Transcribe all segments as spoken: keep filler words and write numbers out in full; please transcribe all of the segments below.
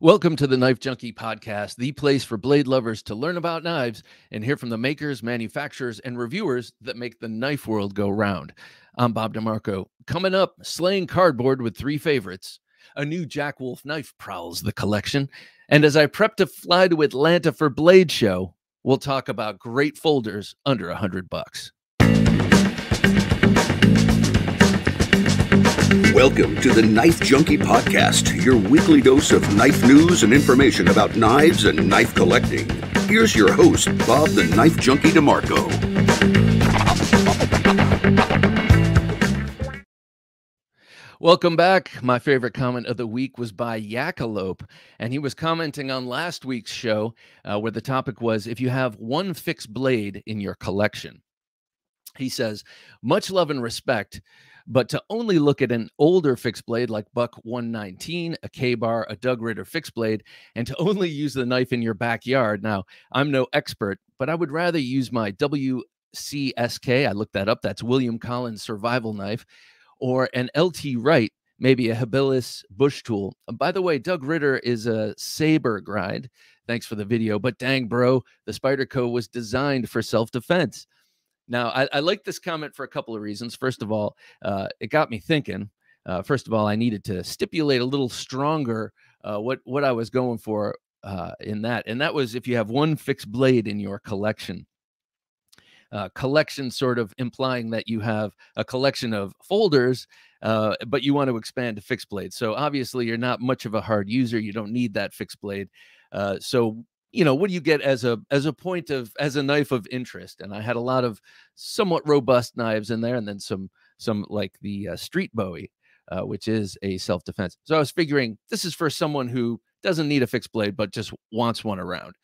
Welcome to the Knife Junkie podcast, the place for blade lovers to learn about knives and hear from the makers, manufacturers, and reviewers that make the knife world go round. I'm Bob DeMarco. Coming up, slaying cardboard with three favorites. A new Jack Wolf knife prowls the collection. And as I prep to fly to Atlanta for Blade Show, we'll talk about great folders under a hundred bucks. Welcome to the Knife Junkie Podcast, your weekly dose of knife news and information about knives and knife collecting. Here's your host, Bob the Knife Junkie DeMarco. Welcome back. My favorite comment of the week was by Yakalope, and he was commenting on last week's show uh, where the topic was, if you have one fixed blade in your collection. He says, much love and respect, but to only look at an older fixed blade like Buck one nineteen, a K-bar, a Doug Ritter fixed blade, and to only use the knife in your backyard. Now, I'm no expert, but I would rather use my W C S K, I looked that up, that's William Collins survival knife, or an L T Wright, maybe a Habilis bush tool. By the way, Doug Ritter is a saber grind. Thanks for the video, but dang, bro, the Spyderco was designed for self-defense. Now, I, I like this comment for a couple of reasons. First of all, uh, it got me thinking. Uh, first of all, I needed to stipulate a little stronger uh, what, what I was going for uh, in that. And that was, if you have one fixed blade in your collection. Uh, collection sort of implying that you have a collection of folders, uh, but you want to expand to fixed blade. So obviously, you're not much of a hard user. You don't need that fixed blade. Uh, so you know, what do you get as a as a point of as a knife of interest? And I had a lot of somewhat robust knives in there, and then some some like the uh, Street Bowie, uh, which is a self-defense. So I was figuring this is for someone who doesn't need a fixed blade but just wants one around.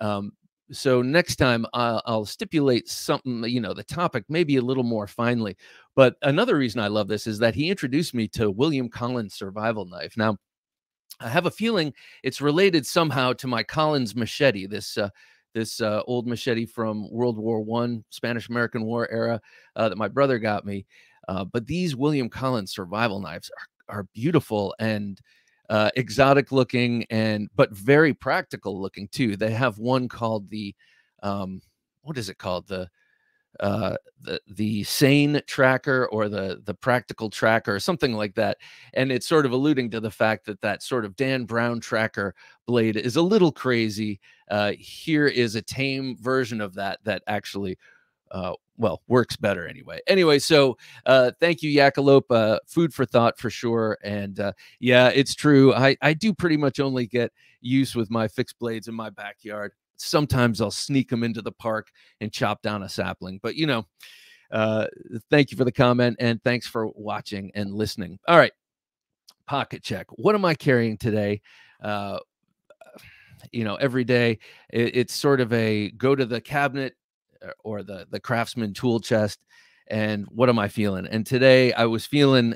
Um, so next time I'll, I'll stipulate something, you know, the topic maybe a little more finely. But another reason I love this is that he introduced me to William Collins survival knife. Now, I have a feeling it's related somehow to my Collins machete, this uh, this uh, old machete from World War One, Spanish-American War era uh, that my brother got me. Uh, but these William Collins survival knives are, are beautiful and uh, exotic looking, and but very practical looking too. They have one called the um, what is it called the uh the the sane tracker, or the the practical tracker, or something like that, and it's sort of alluding to the fact that that sort of Dan Brown tracker blade is a little crazy. Uh here is a tame version of that that actually uh well works better anyway. Anyway, so uh thank you, Yakalope. Uh, food for thought for sure. And uh yeah, it's true, i i do pretty much only get use with my fixed blades in my backyard. Sometimes I'll sneak them into the park and chop down a sapling. But, you know, uh, thank you for the comment, and thanks for watching and listening. All right. Pocket check. What am I carrying today? Uh, you know, every day it, it's sort of a go to the cabinet or the, the Craftsman tool chest. And what am I feeling? And today I was feeling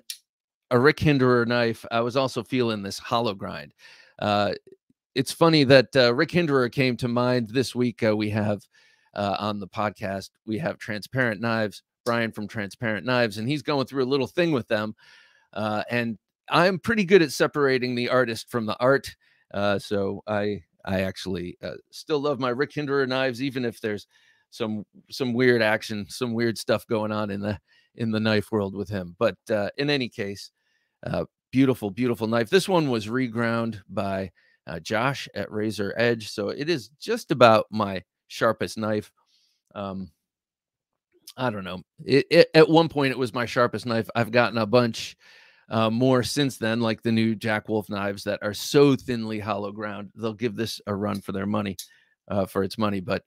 a Rick Hinderer knife. I was also feeling this hollow grind. Uh, It's funny that uh, Rick Hinderer came to mind this week. Uh, we have uh, on the podcast, we have Transparent Knives, Brian from Transparent Knives, and he's going through a little thing with them. Uh, and I'm pretty good at separating the artist from the art. Uh, so I I actually uh, still love my Rick Hinderer knives, even if there's some some weird action, some weird stuff going on in the in the knife world with him. But uh, in any case, uh, beautiful, beautiful knife. This one was reground by Uh, Josh at Razor Edge, so it is just about my sharpest knife. Um, I don't know. It, it, at one point, it was my sharpest knife. I've gotten a bunch uh, more since then, like the new Jack Wolf knives that are so thinly hollow ground. They'll give this a run for their money, uh, for its money. But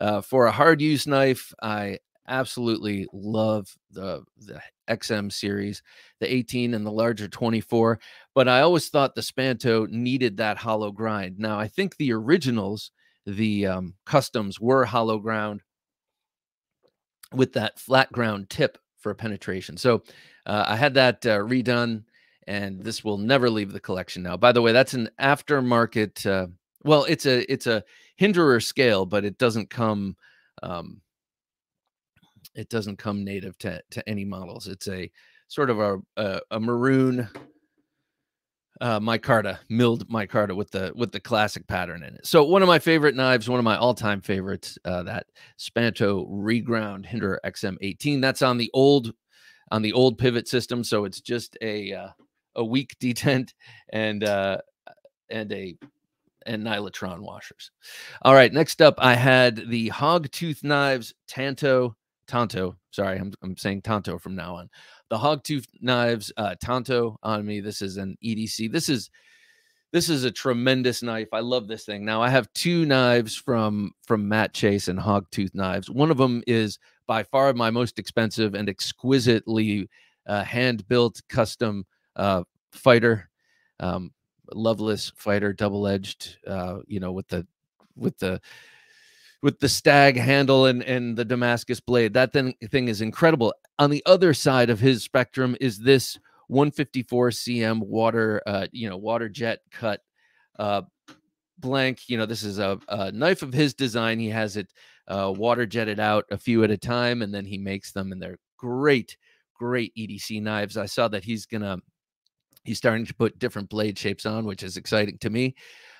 uh, for a hard use knife, I absolutely love the, the X M series, the eighteen and the larger twenty-four, but I always thought the Spanto needed that hollow grind. Now, I think the originals, the um, customs, were hollow ground with that flat ground tip for penetration. So uh, I had that uh, redone, and this will never leave the collection now. By the way, that's an aftermarket, uh, well, it's a, it's a Hinderer scale, but it doesn't come... Um, It doesn't come native to, to any models. It's a sort of a, a, a maroon uh, micarta, milled micarta with the with the classic pattern in it. So one of my favorite knives, one of my all-time favorites, uh, that Spanto reground Hinderer X M eighteen. That's on the old on the old pivot system, so it's just a uh, a weak detent and uh, and a and Nylatron washers. All right, next up, I had the Hogtooth Knives Tanto. Tanto, sorry, I'm, I'm saying Tanto from now on. The Hogtooth Knives uh, Tanto on me. This is an E D C. This is this is a tremendous knife. I love this thing. Now, I have two knives from from Matt Chase and Hogtooth Knives. One of them is by far my most expensive and exquisitely uh, hand-built custom uh, fighter, um, loveless fighter, double-edged. Uh, you know, with the with the with the stag handle and, and the Damascus blade. That thing, thing is incredible. On the other side of his spectrum is this one fifty-four centimeter water, uh, you know, water jet cut uh, blank. You know, this is a, a knife of his design. He has it uh, water jetted out a few at a time, and then he makes them, and they're great, great E D C knives. I saw that he's going to, he's starting to put different blade shapes on, which is exciting to me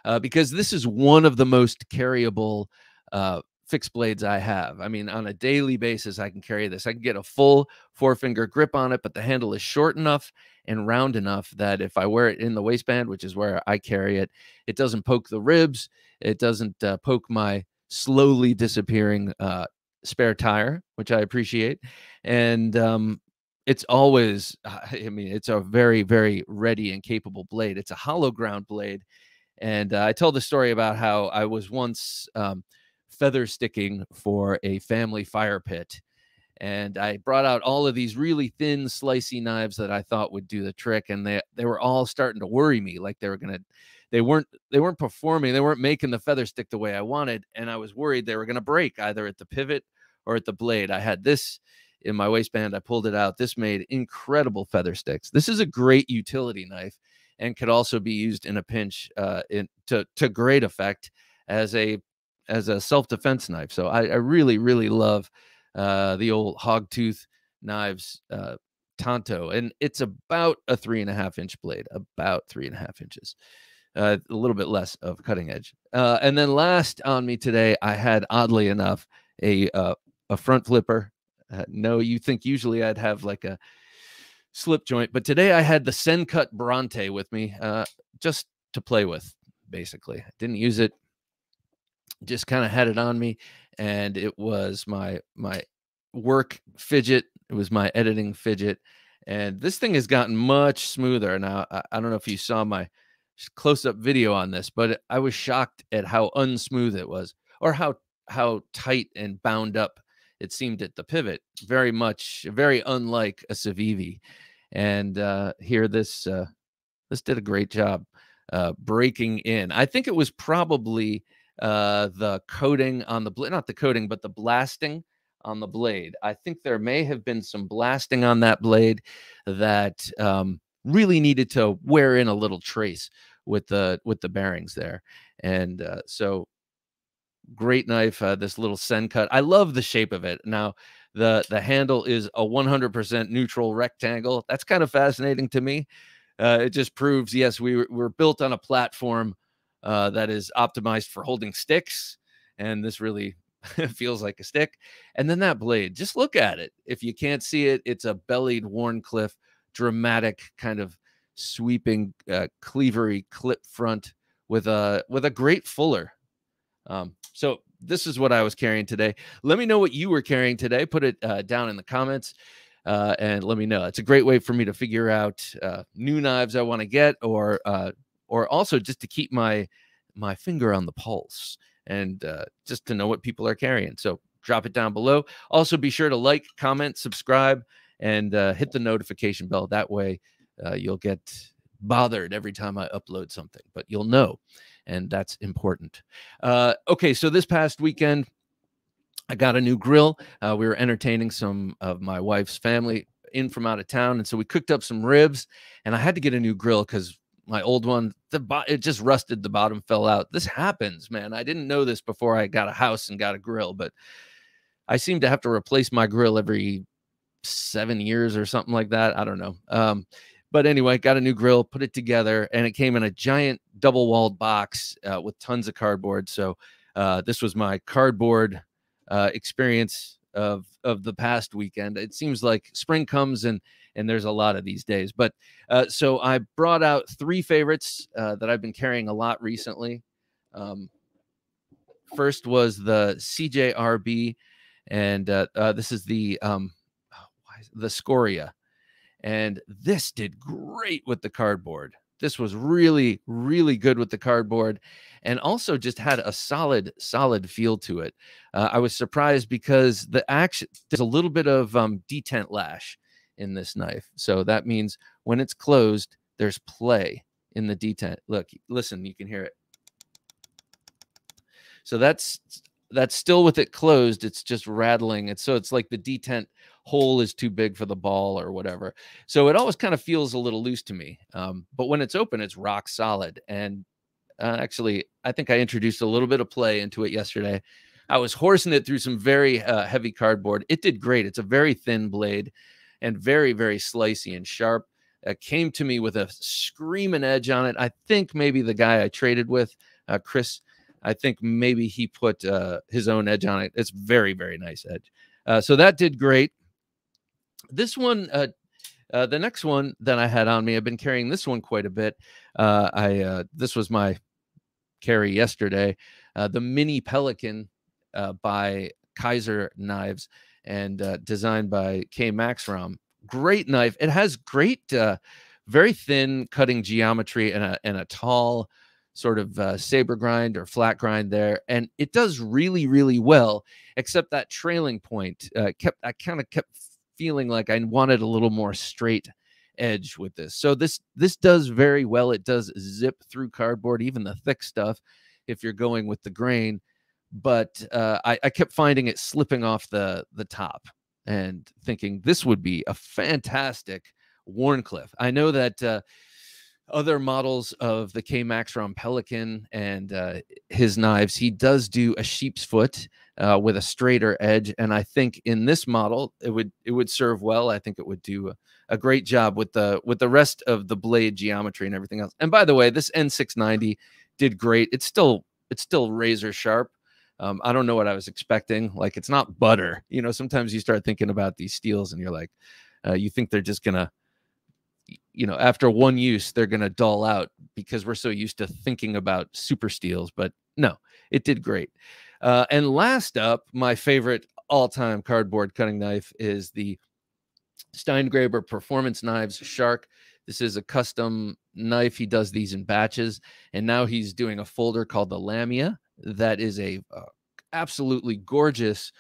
uh, because this is one of the most carryable uh fixed blades I have. I mean, on a daily basis, I can carry this. I can get a full four finger grip on it, but the handle is short enough and round enough that if I wear it in the waistband, which is where I carry it, it doesn't poke the ribs. It doesn't uh, poke my slowly disappearing uh, spare tire, which I appreciate. And um, it's always, I mean, it's a very, very ready and capable blade. It's a hollow ground blade. And uh, I tell the story about how I was once, um, feather sticking for a family fire pit, and I brought out all of these really thin slicey knives that I thought would do the trick, and they they were all starting to worry me, like they were gonna they weren't they weren't performing, they weren't making the feather stick the way I wanted, and I was worried they were gonna break either at the pivot or at the blade. I had this in my waistband, I pulled it out. This made incredible feather sticks. This is a great utility knife and could also be used in a pinch uh in to to great effect as a as a self-defense knife. So I, I really, really love uh, the old Hogtooth Knives uh, Tanto. And it's about a three and a half inch blade, about three and a half inches, uh, a little bit less of cutting edge. Uh, and then last on me today, I had, oddly enough, a, uh, a front flipper. Uh, no, you think usually I'd have like a slip joint, but today I had the Sencut Bronte with me uh, just to play with, basically. I didn't use it. Just kind of had it on me, and it was my my work fidget. It was my editing fidget, and this thing has gotten much smoother. Now, I, I don't know if you saw my close-up video on this, but I was shocked at how unsmooth it was, or how how tight and bound up it seemed at the pivot. Very much, very unlike a Civivi. And uh, here, this uh, this did a great job uh, breaking in. I think it was probably Uh, the coating on the blade, not the coating, but the blasting on the blade. I think there may have been some blasting on that blade that um, really needed to wear in a little trace with the with the bearings there. And uh, so great knife, uh, this little Sencut. I love the shape of it. Now, the, the handle is a one hundred percent neutral rectangle. That's kind of fascinating to me. Uh, it just proves, yes, we were, we're built on a platform Uh, that is optimized for holding sticks, and this really feels like a stick. And then that blade, just look at it. If you can't see it, it's a bellied Warncliffe, dramatic kind of sweeping uh, cleavery clip front with a with a great fuller. Um, so this is what I was carrying today. Let me know what you were carrying today. Put it uh, down in the comments. Uh, and let me know. It's a great way for me to figure out uh, new knives I want to get, or uh, or also just to keep my my finger on the pulse, and uh, just to know what people are carrying. So drop it down below. Also, be sure to like, comment, subscribe, and uh, hit the notification bell. That way uh, you'll get bothered every time I upload something, but you'll know, and that's important. Uh, okay, so this past weekend, I got a new grill. Uh, we were entertaining some of my wife's family in from out of town, and so we cooked up some ribs, and I had to get a new grill because my old one, the it just rusted. The bottom fell out. This happens, man. I didn't know this before I got a house and got a grill, but I seem to have to replace my grill every seven years or something like that. I don't know. Um, But anyway, got a new grill, put it together, and it came in a giant double-walled box uh, with tons of cardboard. So uh, this was my cardboard uh, experience of of the past weekend. It seems like spring comes and and there's a lot of these days. But uh, so I brought out three favorites uh, that I've been carrying a lot recently. Um, first was the C J R B, and uh, uh, this is the um, the Scoria. And this did great with the cardboard. This was really, really good with the cardboard, and also just had a solid, solid feel to it. Uh, I was surprised because the action, there's a little bit of um, detent lash in this knife. So that means when it's closed, there's play in the detent. Look, listen, you can hear it. So that's that's still with it closed. It's just rattling. It's so it's like the detent hole is too big for the ball or whatever. So it always kind of feels a little loose to me. Um, but when it's open, it's rock solid. And uh, actually, I think I introduced a little bit of play into it yesterday. I was horsing it through some very uh, heavy cardboard. It did great. It's a very thin blade and very, very slicey and sharp. It came to me with a screaming edge on it. I think maybe the guy I traded with, uh, Chris, I think maybe he put uh, his own edge on it. It's very, very nice edge. Uh, so that did great. This one, uh, uh, the next one that I had on me, I've been carrying this one quite a bit. Uh, I uh, this was my carry yesterday, uh, the Mini Pelican uh, by Kaiser Knives and uh, designed by K. Maxrom. Great knife. It has great, uh, very thin cutting geometry and a and a tall sort of uh, saber grind or flat grind there, and it does really, really well. Except that trailing point uh, kept. I kind of kept feeling like I wanted a little more straight edge with this. So this, this does very well. It does zip through cardboard, even the thick stuff, if you're going with the grain, but uh, I, I kept finding it slipping off the, the top and thinking this would be a fantastic Warncliffe. I know that uh, other models of the K. Maxrom Pelican and uh, his knives, he does do a sheep's foot uh, with a straighter edge. And I think in this model, it would, it would serve well. I think it would do a, a great job with the, with the rest of the blade geometry and everything else. And by the way, this N six ninety did great. It's still, it's still razor sharp. Um, I don't know what I was expecting. Like, it's not butter, you know, sometimes you start thinking about these steels and you're like, uh, you think they're just gonna, you know, after one use, they're going to dull out because we're so used to thinking about super steels, but no, it did great. Uh, and last up, my favorite all-time cardboard cutting knife is the Steingraber Performance Knives Shark. This is a custom knife. He does these in batches, and now he's doing a folder called the Lamia. That is a uh, absolutely gorgeous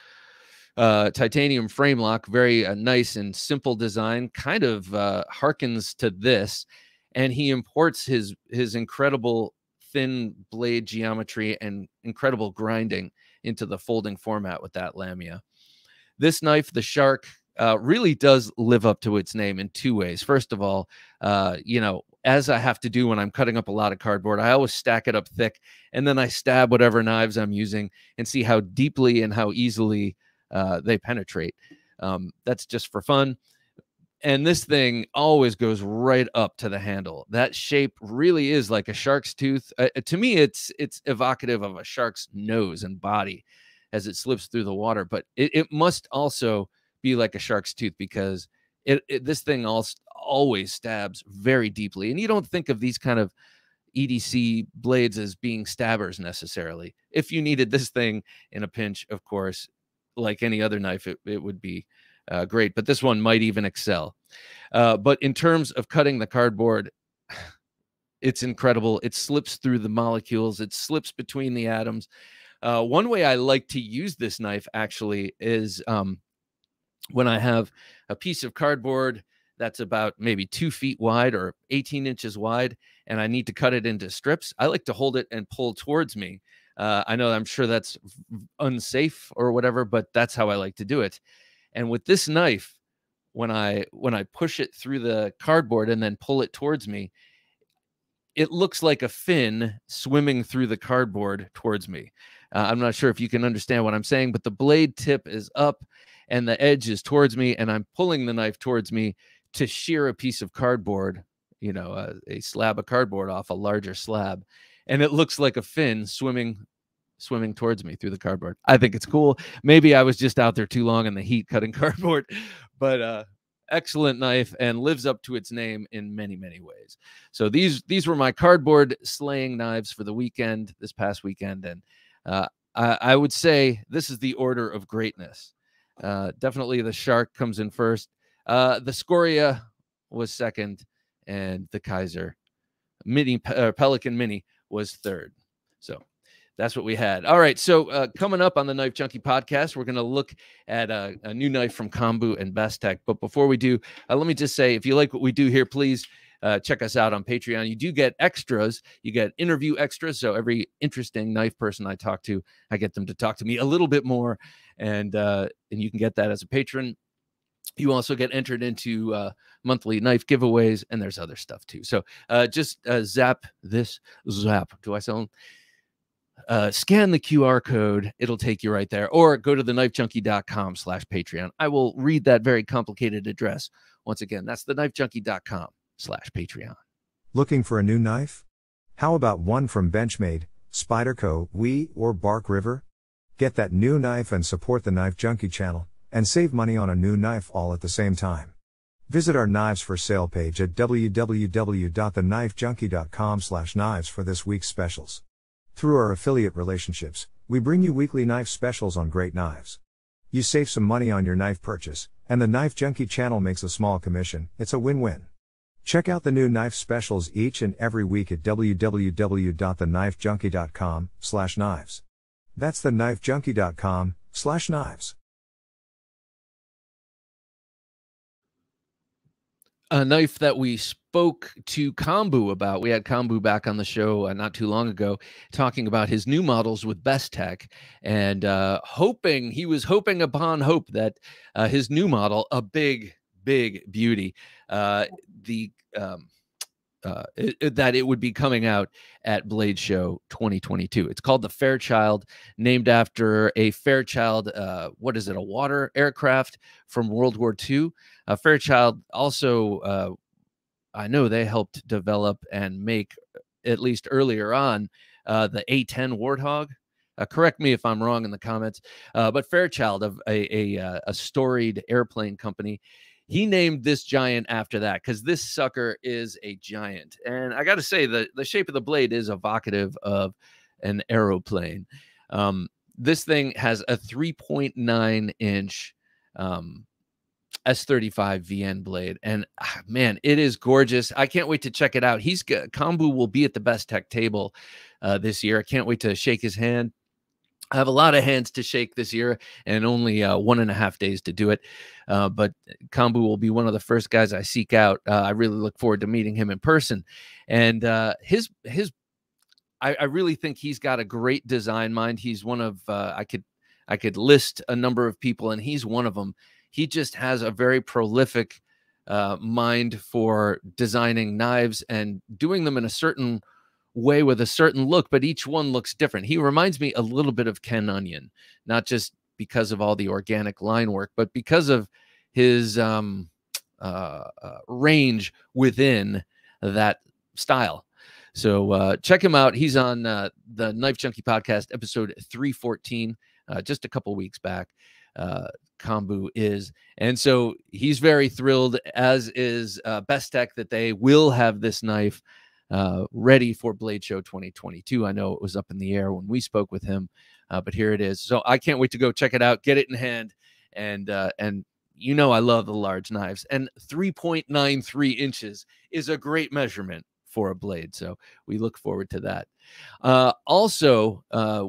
Uh, titanium frame lock, very uh, nice and simple design, kind of uh, harkens to this. And he imports his his incredible thin blade geometry and incredible grinding into the folding format with that Lamia. This knife, the Shark, uh, really does live up to its name in two ways. First of all, uh, you know, as I have to do when I'm cutting up a lot of cardboard, I always stack it up thick, and then I stab whatever knives I'm using and see how deeply and how easily Uh, they penetrate. Um, that's just for fun. And this thing always goes right up to the handle. That shape really is like a shark's tooth. Uh, to me, it's it's evocative of a shark's nose and body as it slips through the water. But it, it must also be like a shark's tooth because it, it this thing also always stabs very deeply. And you don't think of these kind of E D C blades as being stabbers necessarily. If you needed this thing in a pinch, of course, like any other knife, it, it would be uh, great, but this one might even excel. Uh, but in terms of cutting the cardboard, it's incredible. It slips through the molecules. It slips between the atoms. Uh, one way I like to use this knife actually is um, when I have a piece of cardboard that's about maybe two feet wide or eighteen inches wide, and I need to cut it into strips. I like to hold it and pull towards me. Uh, I know I'm sure that's unsafe or whatever, but that's how I like to do it. And with this knife, when I when I push it through the cardboard and then pull it towards me, it looks like a fin swimming through the cardboard towards me. Uh, I'm not sure if you can understand what I'm saying, but the blade tip is up and the edge is towards me, and I'm pulling the knife towards me to shear a piece of cardboard, you know, a, a slab of cardboard off a larger slab, and it looks like a fin swimming swimming towards me through the cardboard. I think it's cool. Maybe I was just out there too long in the heat cutting cardboard, but uh excellent knife and lives up to its name in many, many ways. So these these were my cardboard slaying knives for the weekend, this past weekend. And uh, I, I would say this is the order of greatness. Uh, definitely the shark comes in first. Uh, the Scoria was second, and the Kaiser Mini uh, Pelican Mini was third. So that's what we had. All right. So uh, coming up on the Knife Junkie podcast, we're going to look at a, a new knife from Kombou and Bestech. But before we do, uh, let me just say, if you like what we do here, please uh, check us out on Patreon. You do get extras. You get interview extras. So every interesting knife person I talk to, I get them to talk to me a little bit more. And, uh, and you can get that as a patron. You also get entered into uh, monthly knife giveaways, and there's other stuff too. So uh, just uh, zap this zap. Do I sound... Uh, scan the Q R code. It'll take you right there. Or go to thenifejunkie.com slash Patreon. I will read that very complicated address. Once again, that's thenifejunkie.com slash Patreon. Looking for a new knife? How about one from Benchmade, Spyderco, Wii, or Bark River? Get that new knife and support the Knife Junkie channel, and save money on a new knife all at the same time. Visit our knives for sale page at www.thenifejunkie.com slash knives for this week's specials. Through our affiliate relationships, we bring you weekly knife specials on great knives. You save some money on your knife purchase, and the Knife Junkie channel makes a small commission. It's a win-win. Check out the new knife specials each and every week at www.thenifejunkie.com slash knives. That's thenifejunkie.com slash knives. A knife that we spoke to Kombou about. We had Kombou back on the show uh, not too long ago, talking about his new models with Bestech, and uh, hoping he was hoping upon hope that uh, his new model, a big, big beauty, uh, the um, uh, it, it, that it would be coming out at Blade Show twenty twenty-two. It's called the Fairchild, named after a Fairchild. Uh, what is it? A water aircraft from World War Two. Uh, Fairchild also, uh, I know they helped develop and make, at least earlier on, uh, the A ten Warthog. Uh, correct me if I'm wrong in the comments, uh, but Fairchild, of a, a, a storied airplane company, he named this giant after that because this sucker is a giant. And I got to say, the, the shape of the blade is evocative of an aeroplane. Um, this thing has a three point nine inch um S thirty-five V N blade, and man, it is gorgeous. I can't wait to check it out. He's Kombou will be at the Bestech table uh, this year. I can't wait to shake his hand. I have a lot of hands to shake this year, and only uh, one and a half days to do it. Uh, but Kombou will be one of the first guys I seek out. Uh, I really look forward to meeting him in person, and uh, his his. I, I really think he's got a great design mind. He's one of uh, I could I could list a number of people, and he's one of them. He just has a very prolific uh, mind for designing knives and doing them in a certain way with a certain look, but each one looks different. He reminds me a little bit of Ken Onion, not just because of all the organic line work, but because of his um, uh, uh, range within that style. So uh, check him out. He's on uh, the Knife Junkie podcast, episode three fourteen, uh, just a couple weeks back. Uh, Kombou is, and so he's very thrilled, as is uh, Bestech, that they will have this knife uh, ready for Blade Show twenty twenty-two. I know it was up in the air when we spoke with him, uh, but here it is. So I can't wait to go check it out, get it in hand, and uh, and you know I love the large knives, and three point nine three inches is a great measurement for a blade, so we look forward to that. Uh, also, uh,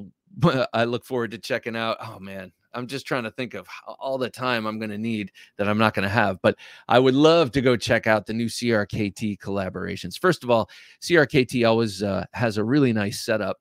I look forward to checking out. Oh man. I'm just trying to think of all the time I'm going to need that I'm not going to have, but I would love to go check out the new C R K T collaborations. First of all, C R K T always uh, has a really nice setup.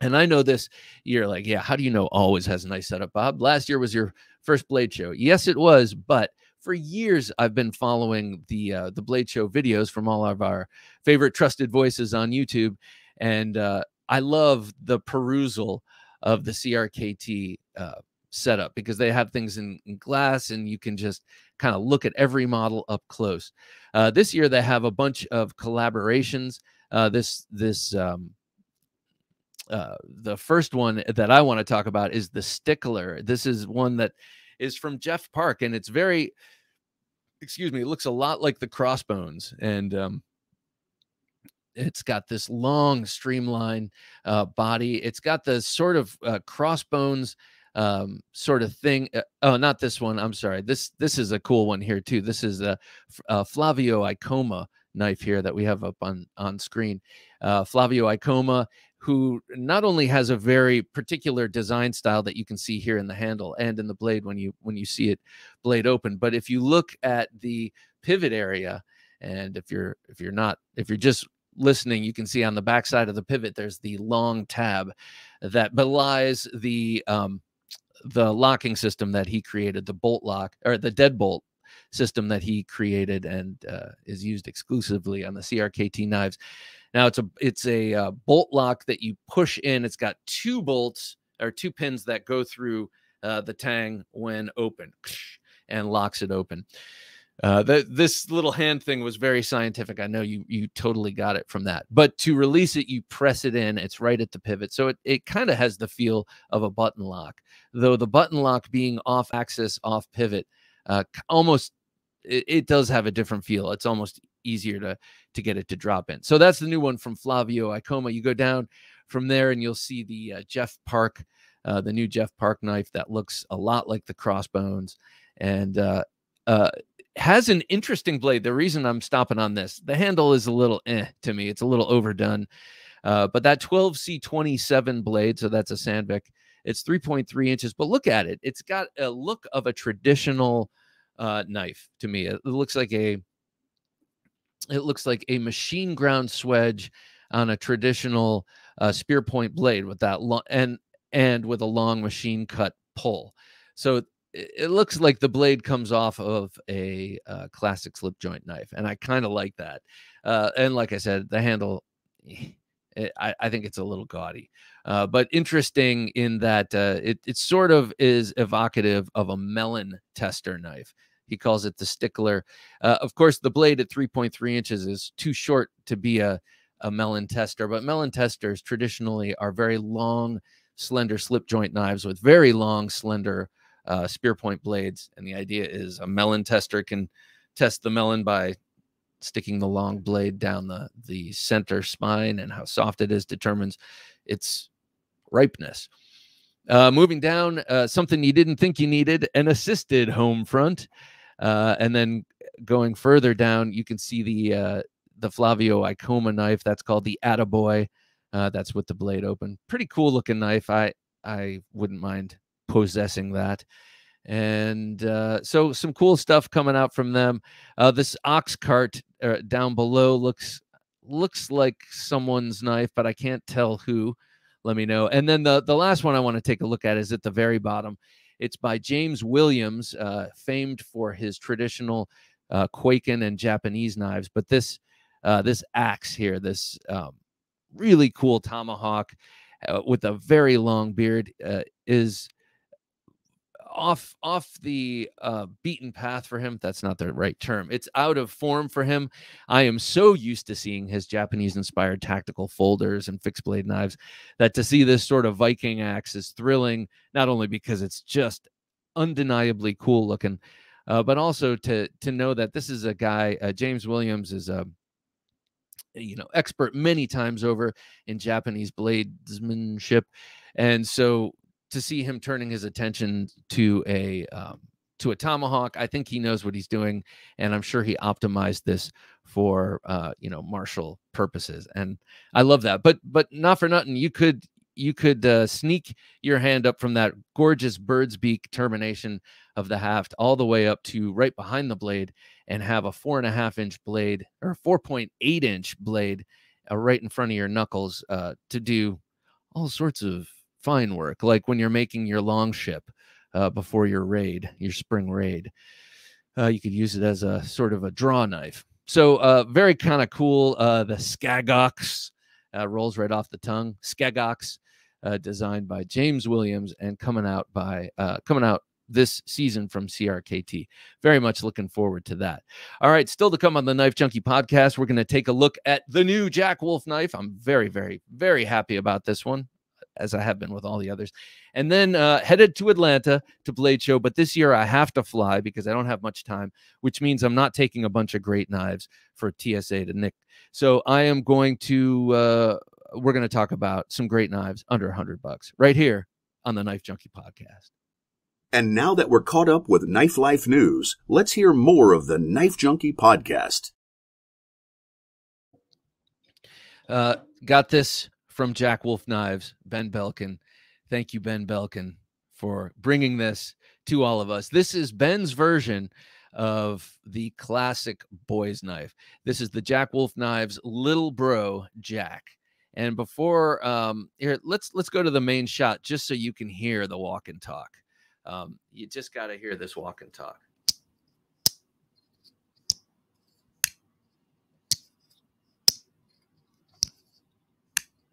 And I know this, you're like, yeah, how do you know always has a nice setup, Bob? Last year was your first Blade Show. Yes, it was, but for years, I've been following the, uh, the Blade Show videos from all of our favorite trusted voices on YouTube. And uh, I love the perusal of the C R K T uh, setup because they have things in, in glass and you can just kind of look at every model up close. Uh, this year, they have a bunch of collaborations. Uh, this this um, uh, the first one that I want to talk about is the Stickler. This is one that is from Jeff Park, and it's very, excuse me, it looks a lot like the Crossbones, and um, it's got this long streamlined uh, body. It's got the sort of uh, Crossbones um, sort of thing. Uh, oh, not this one. I'm sorry. This this is a cool one here too. This is a, a Flavio Ikoma knife here that we have up on on screen. uh Flavio Ikoma, who not only has a very particular design style that you can see here in the handle and in the blade when you when you see it blade open, but if you look at the pivot area, and if you're if you're not if you're just listening, you can see on the back side of the pivot there's the long tab that belies the um the locking system that he created, the bolt lock or the deadbolt system that he created, and uh, is used exclusively on the C R K T knives. Now it's a it's a uh, bolt lock that you push in. It's got two bolts or two pins that go through uh, the tang when open and locks it open. Uh, the, this little hand thing was very scientific. I know you you totally got it from that. But to release it, you press it in. It's right at the pivot, so it it kind of has the feel of a button lock, though the button lock being off axis, off pivot, uh, almost. It does have a different feel. It's almost easier to to get it to drop in. So that's the new one from Flavio Ikoma. You go down from there and you'll see the uh, Jeff Park, uh, the new Jeff Park knife that looks a lot like the Crossbones, and uh, uh, has an interesting blade. The reason I'm stopping on this, the handle is a little eh to me. It's a little overdone, uh, but that twelve C twenty-seven blade, so that's a Sandvik, it's three point three inches, but look at it. It's got a look of a traditional uh knife to me. It looks like a it looks like a machine ground swedge on a traditional uh spear point blade with that long and and with a long machine cut pull. So it, it looks like the blade comes off of a uh, classic slip joint knife, and I kind of like that. Uh and like I said, the handle, it, I, I think it's a little gaudy, uh but interesting in that uh it, it sort of is evocative of a melon tester knife. He calls it the Stickler. Uh, of course, the blade at three point three inches is too short to be a, a melon tester, but melon testers traditionally are very long, slender slip joint knives with very long, slender uh, spear point blades. And the idea is a melon tester can test the melon by sticking the long blade down the, the center spine, and how soft it is determines its ripeness. Uh, moving down, uh, something you didn't think you needed, an assisted home front. Uh, and then going further down, you can see the uh, the Flavio Ikoma knife. That's called the Attaboy. Uh, that's with the blade open. Pretty cool looking knife. I, I wouldn't mind possessing that. And uh, so some cool stuff coming out from them. Uh, this ox cart uh, down below looks looks like someone's knife, but I can't tell who. Let me know. And then the, the last one I want to take a look at is at the very bottom. It's by James Williams, uh, famed for his traditional uh, Quaken and Japanese knives. But this uh, this axe here, this um, really cool tomahawk uh, with a very long beard, uh, is off off the uh, beaten path for him. That's not the right term. It's out of form for him. I am so used to seeing his Japanese-inspired tactical folders and fixed-blade knives that to see this sort of Viking axe is thrilling, not only because it's just undeniably cool looking, uh, but also to to know that this is a guy, uh, James Williams is a you know expert many times over in Japanese bladesmanship, and so to see him turning his attention to a um, to a tomahawk, I think he knows what he's doing, and I'm sure he optimized this for uh, you know martial purposes. And I love that. But but not for nothing, you could you could uh, sneak your hand up from that gorgeous bird's beak termination of the haft all the way up to right behind the blade, and have a four and a half inch blade or four point eight inch blade uh, right in front of your knuckles uh, to do all sorts of fine work, like when you're making your long ship uh, before your raid, your spring raid. Uh, you could use it as a sort of a draw knife. So uh, very kind of cool. Uh, the Skagox uh, rolls right off the tongue. Skagox uh, designed by James Williams and coming out by uh, coming out this season from C R K T. Very much looking forward to that. All right, still to come on the Knife Junkie podcast, we're going to take a look at the new Jack Wolf knife. I'm very, very, very happy about this one, as I have been with all the others. And then uh, headed to Atlanta to Blade Show. But this year I have to fly because I don't have much time, which means I'm not taking a bunch of great knives for T S A to nick. So I am going to, uh, we're going to talk about some great knives under a hundred bucks right here on the Knife Junkie podcast. And now that we're caught up with Knife Life news, let's hear more of the Knife Junkie podcast. Uh, got this from Jack Wolf Knives, Ben Belkin. Thank you, Ben Belkin, for bringing this to all of us. This is Ben's version of the classic boy's knife. This is the Jack Wolf Knives Little Bro Jack. And before um, here, let's let's go to the main shot just so you can hear the walk and talk. Um, you just got to hear this walk and talk.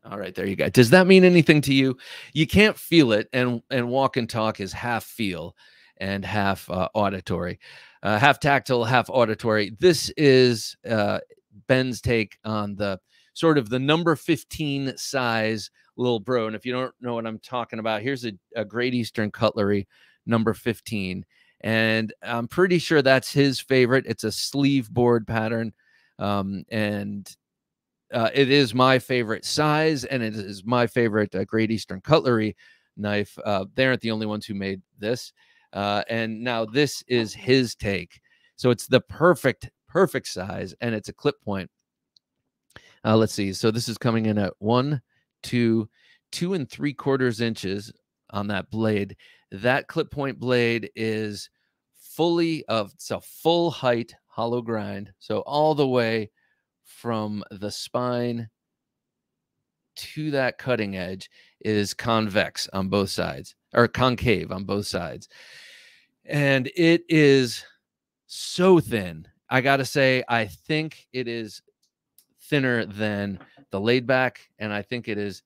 All right, there you go. Does that mean anything to you? You can't feel it, and and walk and talk is half feel and half uh, auditory, uh, half tactile, half auditory. This is uh, Ben's take on the sort of the number fifteen size little bro. And if you don't know what I'm talking about, here's a, a Great Eastern Cutlery number fifteen. And I'm pretty sure that's his favorite. It's a sleeve board pattern. Um, and Uh, it is my favorite size, and it is my favorite uh, Great Eastern Cutlery knife. Uh, they aren't the only ones who made this. Uh, and now this is his take. So it's the perfect, perfect size, and it's a clip point. Uh, let's see. So this is coming in at one, two, two and three quarters inches on that blade. That clip point blade is fully of, it's a full height hollow grind. So all the way from the spine to that cutting edge is convex on both sides, or concave on both sides. And it is so thin. I got to say, I think it is thinner than the laid back, and I think it is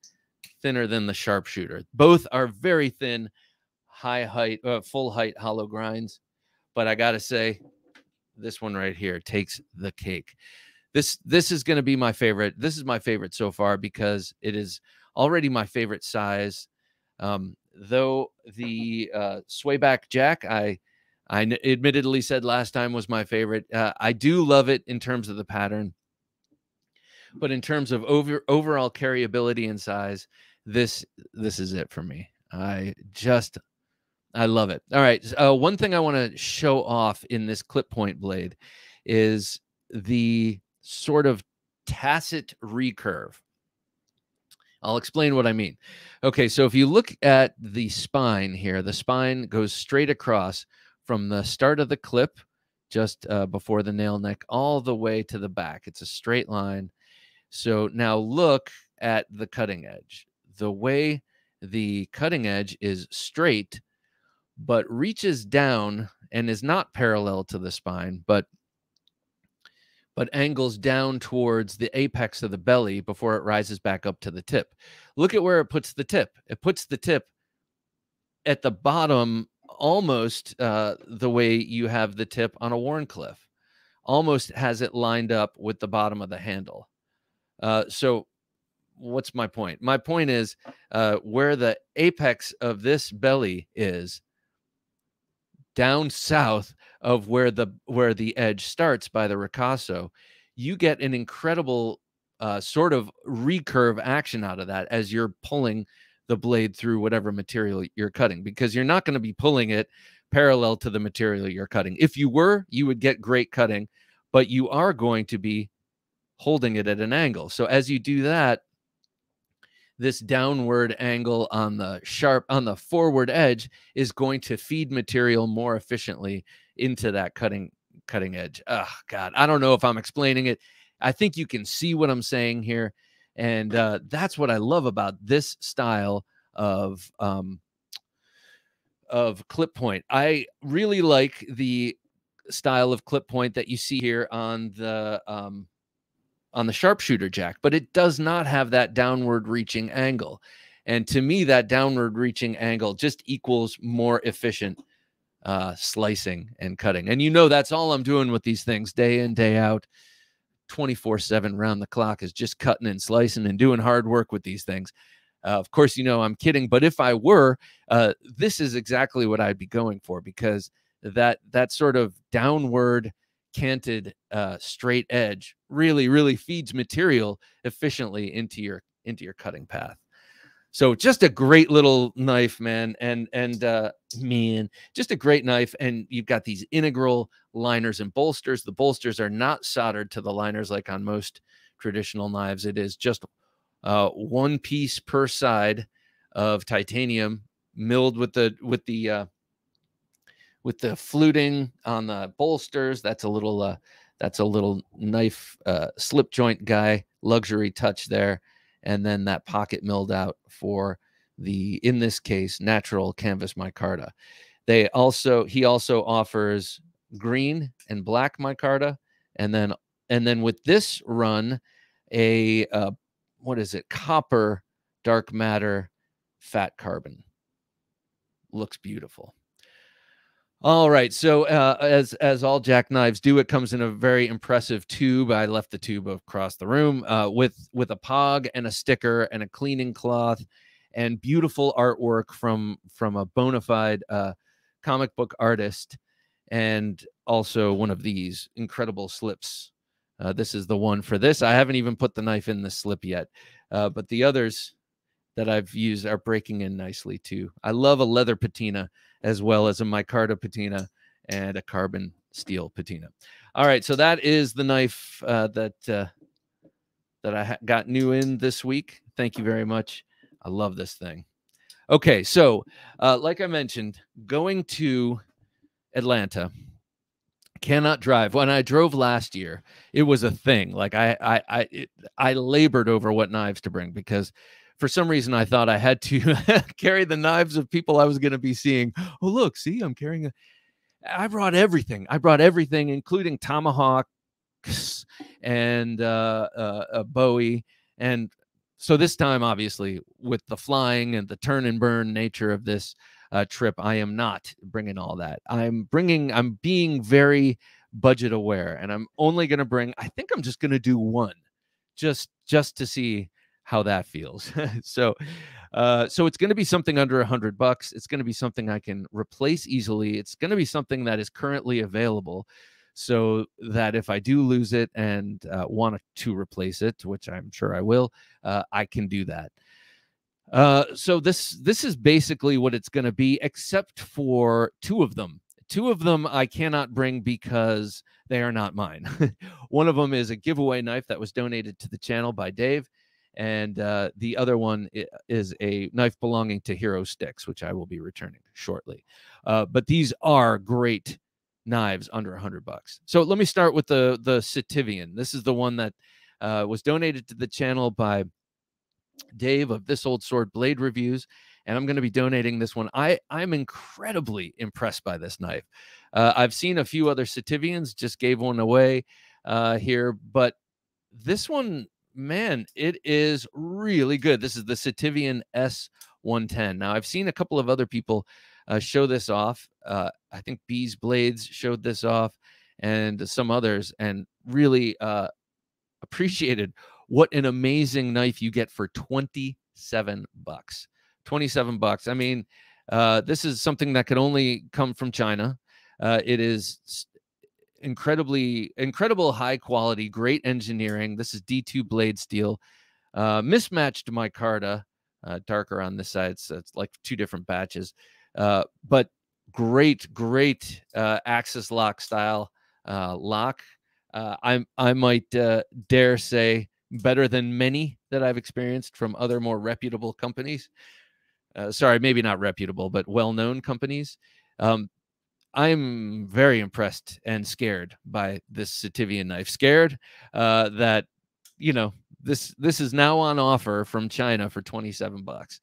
thinner than the sharpshooter. Both are very thin, high height, uh, full height hollow grinds. But I got to say, this one right here takes the cake. This this is going to be my favorite. This is my favorite so far because it is already my favorite size. Um, though the uh, Swayback Jack, I I admittedly said last time was my favorite. Uh, I do love it in terms of the pattern, but in terms of over overall carryability and size, this this is it for me. I just I love it. All right, uh, one thing I want to show off in this clip point blade is the sort of tacit recurve. I'll explain what I mean. Okay, so if you look at the spine here, the spine goes straight across from the start of the clip, just uh, before the nail neck, all the way to the back. It's a straight line. So now look at the cutting edge. The way the cutting edge is straight, but reaches down and is not parallel to the spine, but but angles down towards the apex of the belly before it rises back up to the tip. Look at where it puts the tip. It puts the tip at the bottom, almost uh, the way you have the tip on a Warncliffe. Almost has it lined up with the bottom of the handle. Uh, so what's my point? My point is uh, where the apex of this belly is, down south of where the where the edge starts by the ricasso, you get an incredible uh, sort of recurve action out of that as you're pulling the blade through whatever material you're cutting, because you're not going to be pulling it parallel to the material you're cutting. If you were, you would get great cutting, but you are going to be holding it at an angle. So as you do that, this downward angle on the sharp on the forward edge is going to feed material more efficiently into that cutting cutting edge. Oh God, I don't know if I'm explaining it. I think you can see what I'm saying here, and uh, that's what I love about this style of um, of clip point. I really like the style of clip point that you see here on the. Um, on the sharpshooter jack, but it does not have that downward reaching angle. And to me, that downward reaching angle just equals more efficient uh, slicing and cutting. And you know, that's all I'm doing with these things day in, day out, twenty-four seven round the clock, is just cutting and slicing and doing hard work with these things. Uh, of course, you know, I'm kidding, but if I were, uh, this is exactly what I'd be going for, because that, that sort of downward canted uh, straight edge really, really feeds material efficiently into your, into your cutting path. So just a great little knife, man, and and uh, man, just a great knife. And you've got these integral liners and bolsters. The bolsters are not soldered to the liners like on most traditional knives. It is just uh, one piece per side of titanium milled with the with the uh, with the fluting on the bolsters. That's a little uh, that's a little knife uh, slip joint guy luxury touch there. And then that pocket milled out for the, in this case, natural canvas micarta. They also, he also offers green and black micarta, and then and then with this run, a uh, what is it? Copper dark matter fat carbon. Looks beautiful. All right, so uh, as as all Jack knives do, it comes in a very impressive tube. I left the tube across the room uh, with with a pog and a sticker and a cleaning cloth, and beautiful artwork from from a bona fide uh, comic book artist, and also one of these incredible slips. Uh, this is the one for this. I haven't even put the knife in the slip yet, uh, but the others that I've used are breaking in nicely too. I love a leather patina as well as a micarta patina and a carbon steel patina. All right, so that is the knife uh, that uh, that I got new in this week. Thank you very much. I love this thing. Okay, so uh, like I mentioned, going to Atlanta, cannot drive. When I drove last year, it was a thing. Like I I I it, I labored over what knives to bring, because for some reason, I thought I had to carry the knives of people I was going to be seeing. Oh, look, see, I'm carrying a... I brought everything. I brought everything, including tomahawks and uh, uh, a Bowie. And so this time, obviously, with the flying and the turn and burn nature of this uh, trip, I am not bringing all that. I'm bringing... I'm being very budget aware, and I'm only going to bring... I think I'm just going to do one just just to see how that feels. so uh, so it's going to be something under a hundred bucks. It's going to be something I can replace easily. It's going to be something that is currently available, so that if I do lose it and uh, want to replace it, which I'm sure I will, uh, I can do that. Uh, so this this is basically what it's going to be, except for two of them. Two of them I cannot bring because they are not mine. One of them is a giveaway knife that was donated to the channel by Dave. And uh, the other one is a knife belonging to Hero Sticks, which I will be returning shortly. Uh, but these are great knives under a hundred bucks. So let me start with the the Sativian. This is the one that uh, was donated to the channel by Dave of This Old Sword Blade Reviews, and I'm going to be donating this one. I I'm incredibly impressed by this knife. Uh, I've seen a few other Sativians, just gave one away uh, here, but this one, man, it is really good. This is the Sativian S one ten. Now, I've seen a couple of other people uh, show this off. Uh, I think Bees Blades showed this off, and some others, and really uh, appreciated what an amazing knife you get for twenty-seven bucks. twenty-seven bucks. I mean, uh, this is something that could only come from China. Uh, it is incredibly incredible high quality, great engineering. This is D two blade steel, uh mismatched micarta, uh darker on this side, so it's like two different batches, uh but great great uh axis lock style uh lock. uh i i might uh, dare say better than many that I've experienced from other more reputable companies. Uh, sorry, maybe not reputable, but well-known companies. um I'm very impressed and scared by this Sativian knife. Scared uh, that, you know, this this is now on offer from China for twenty-seven bucks.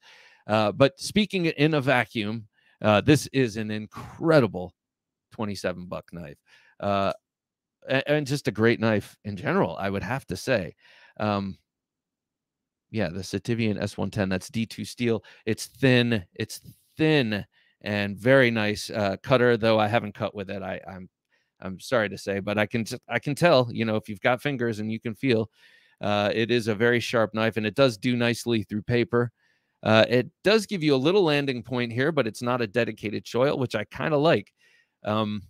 Uh, but speaking in a vacuum, uh, this is an incredible twenty-seven buck knife, uh, and, and just a great knife in general, I would have to say. Um, yeah, the Sativian S one ten, that's D two steel. It's thin, it's thin and very nice uh, cutter, though I haven't cut with it. I, I'm I'm sorry to say, but I can I can tell, you know, if you've got fingers and you can feel, uh, it is a very sharp knife, and it does do nicely through paper. Uh, it does give you a little landing point here, but it's not a dedicated choil, which I kind of like. Um,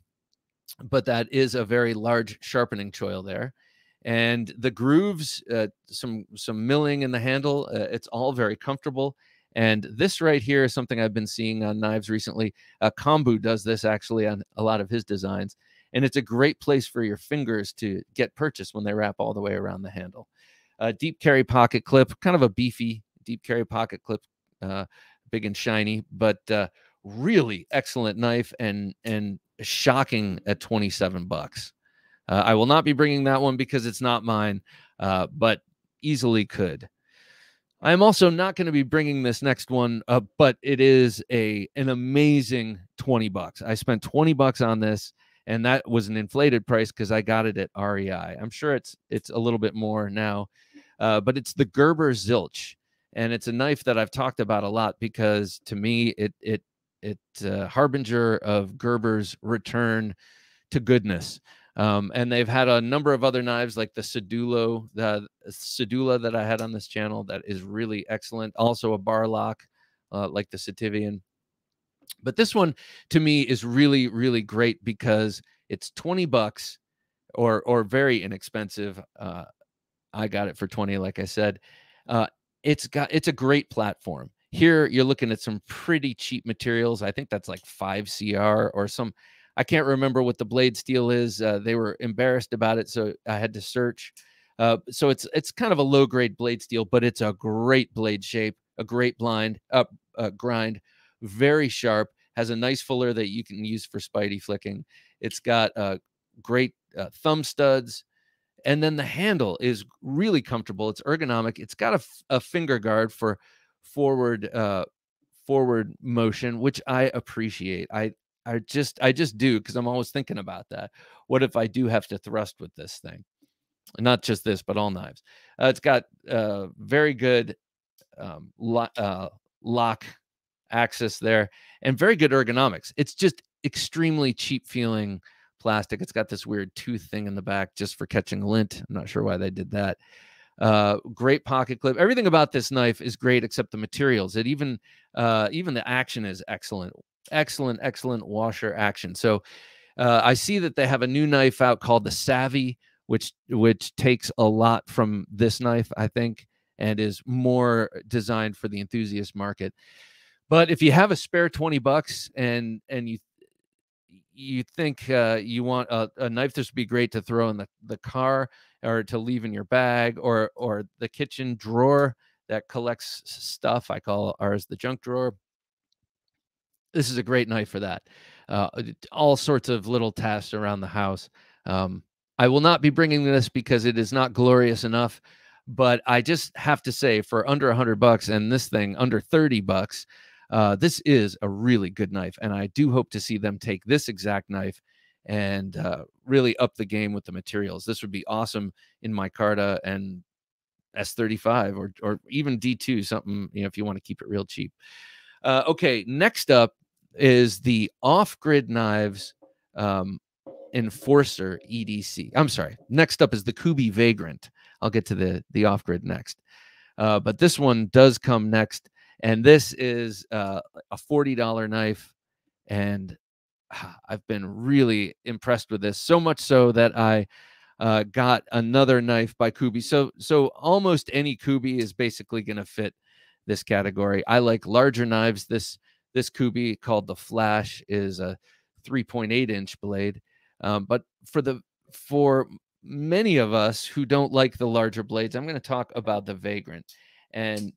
but that is a very large sharpening choil there. And the grooves, uh, some, some milling in the handle, uh, it's all very comfortable. And this right here is something I've been seeing on knives recently. Uh, Kombou does this actually on a lot of his designs. And it's a great place for your fingers to get purchased when they wrap all the way around the handle. Uh, deep carry pocket clip, kind of a beefy deep carry pocket clip, uh, big and shiny, but uh, really excellent knife, and and shocking at twenty-seven bucks. Uh, I will not be bringing that one because it's not mine, uh, but easily could. I'm also not going to be bringing this next one, uh, but it is a an amazing twenty bucks. I spent twenty bucks on this. And that was an inflated price because I got it at R E I. I'm sure it's it's a little bit more now, uh, but it's the Gerber Zilch, and it's a knife that I've talked about a lot because to me it it it uh, harbinger of Gerber's return to goodness. Um, and they've had a number of other knives like the Cedula, the Cedula that I had on this channel that is really excellent. Also a bar lock uh, like the Sativian. But this one to me is really, really great because it's twenty bucks or, or very inexpensive. Uh, I got it for twenty, like I said. Uh, it's got, it's a great platform. Here you're looking at some pretty cheap materials. I think that's like five C R or some, I can't remember what the blade steel is. Uh, they were embarrassed about it, so I had to search. Uh, so it's, it's kind of a low grade blade steel, but it's a great blade shape, a great blind up uh, uh, grind. Very sharp, has a nice fuller that you can use for spidey flicking. It's got uh, great uh, thumb studs. And then the handle is really comfortable. It's ergonomic. It's got a, a finger guard for forward uh, forward motion, which I appreciate. I, I, just, I just do because I'm always thinking about that. What if I do have to thrust with this thing? Not just this, but all knives. Uh, it's got uh, very good um, lo uh, lock access there and very good ergonomics. It's just extremely cheap feeling plastic. It's got this weird tooth thing in the back just for catching lint. I'm not sure why they did that. Uh, great pocket clip. Everything about this knife is great except the materials. It even, uh, even the action is excellent, excellent, excellent washer action. So uh, I see that they have a new knife out called the Savvy, which, which takes a lot from this knife, I think, and is more designed for the enthusiast market. But if you have a spare twenty bucks and and you you think uh, you want a, a knife, this would be great to throw in the, the car or to leave in your bag or or the kitchen drawer that collects stuff. I call ours the junk drawer. This is a great knife for that. Uh, all sorts of little tasks around the house. Um, I will not be bringing this because it is not glorious enough. But I just have to say, for under a hundred bucks and this thing under thirty bucks. Uh, this is a really good knife, and I do hope to see them take this exact knife and uh, really up the game with the materials. This would be awesome in micarta and S thirty-five or, or even D two, something, you know, if you want to keep it real cheap. Uh, okay, next up is the Off-Grid Knives um, Enforcer E D C. I'm sorry, next up is the Kubey Vagrant. I'll get to the, the Off-Grid next. Uh, but this one does come next. And this is uh, a forty dollar knife, and I've been really impressed with this, so much so that I uh, got another knife by Kubey. So, so almost any Kubey is basically going to fit this category. I like larger knives. This this Kubey called the Flash is a three point eight inch blade, um, but for the for many of us who don't like the larger blades, I'm going to talk about the Vagrant. And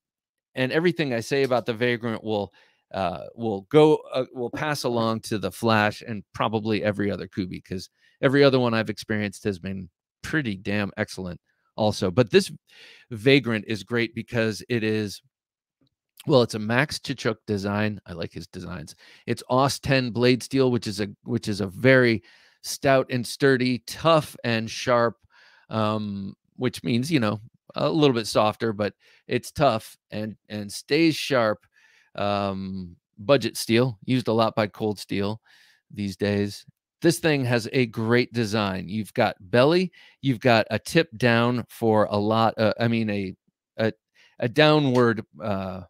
And everything I say about the Vagrant will uh, will go uh, will pass along to the Flash and probably every other Kubey, because every other one I've experienced has been pretty damn excellent also. But this Vagrant is great because it is, well, it's a Max Chichuk design. I like his designs. It's O S ten blade steel, which is a which is a very stout and sturdy, tough and sharp, um, which means, you know, a little bit softer, but it's tough and and stays sharp. Um, budget steel, used a lot by Cold Steel these days. This thing has a great design. You've got belly, you've got a tip down for a lot. Uh, I mean, a, a, a downward uh,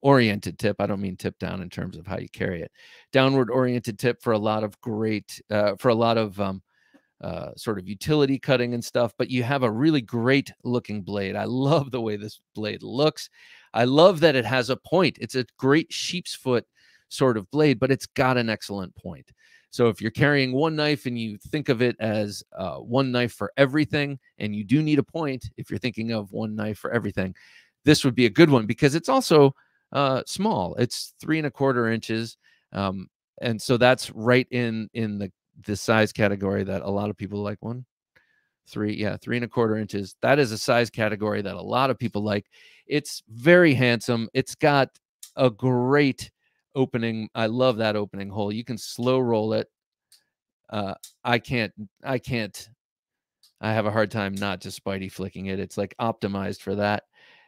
oriented tip. I don't mean tip down in terms of how you carry it. Downward oriented tip for a lot of great, uh, for a lot of um, uh, sort of utility cutting and stuff, but you have a really great looking blade. I love the way this blade looks. I love that it has a point. It's a great sheep's foot sort of blade, but it's got an excellent point. So if you're carrying one knife and you think of it as uh, one knife for everything, and you do need a point, if you're thinking of one knife for everything, this would be a good one because it's also uh, small. It's three and a quarter inches. Um, and so that's right in, in the, the size category that a lot of people like. One, three, yeah, three and a quarter inches. That is a size category that a lot of people like. It's very handsome. It's got a great opening. I love that opening hole. You can slow roll it. Uh, I can't, I can't, I have a hard time not just Spidey flicking it. It's like optimized for that.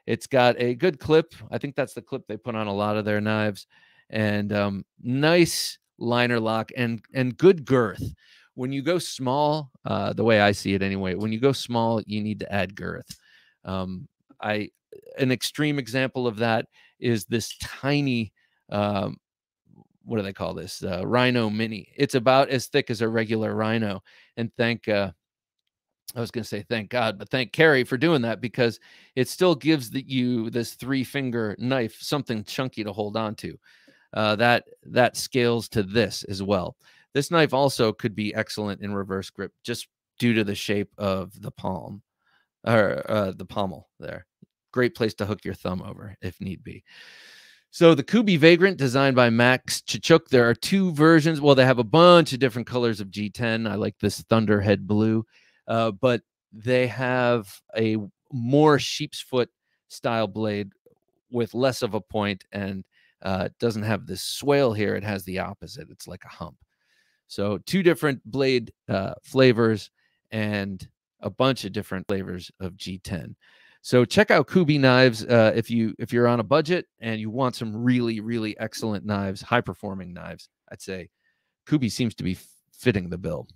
It's got a good clip. I think that's the clip they put on a lot of their knives, and um, nice liner lock and, and good girth. When you go small, uh, the way I see it anyway, when you go small, you need to add girth. Um, I, an extreme example of that is this tiny, um what do they call this, uh Rhino Mini. It's about as thick as a regular Rhino, and thank uh I was gonna say thank God, but thank Carrie for doing that, because it still gives the, you this three finger knife something chunky to hold on to. uh that that scales to this as well. This knife also could be excellent in reverse grip just due to the shape of the palm, or uh the pommel there. Great place to hook your thumb over if need be. So the Kubey Vagrant, designed by Max Chichuk. There are two versions. Well, they have a bunch of different colors of G ten. I like this Thunderhead blue, uh, but they have a more sheep's foot style blade with less of a point, and uh, doesn't have this swale here. It has the opposite. It's like a hump. So two different blade uh, flavors and a bunch of different flavors of G ten. So check out Kubey Knives uh, if you if you're on a budget and you want some really really excellent knives, high performing knives. I'd say Kubey seems to be fitting the bill.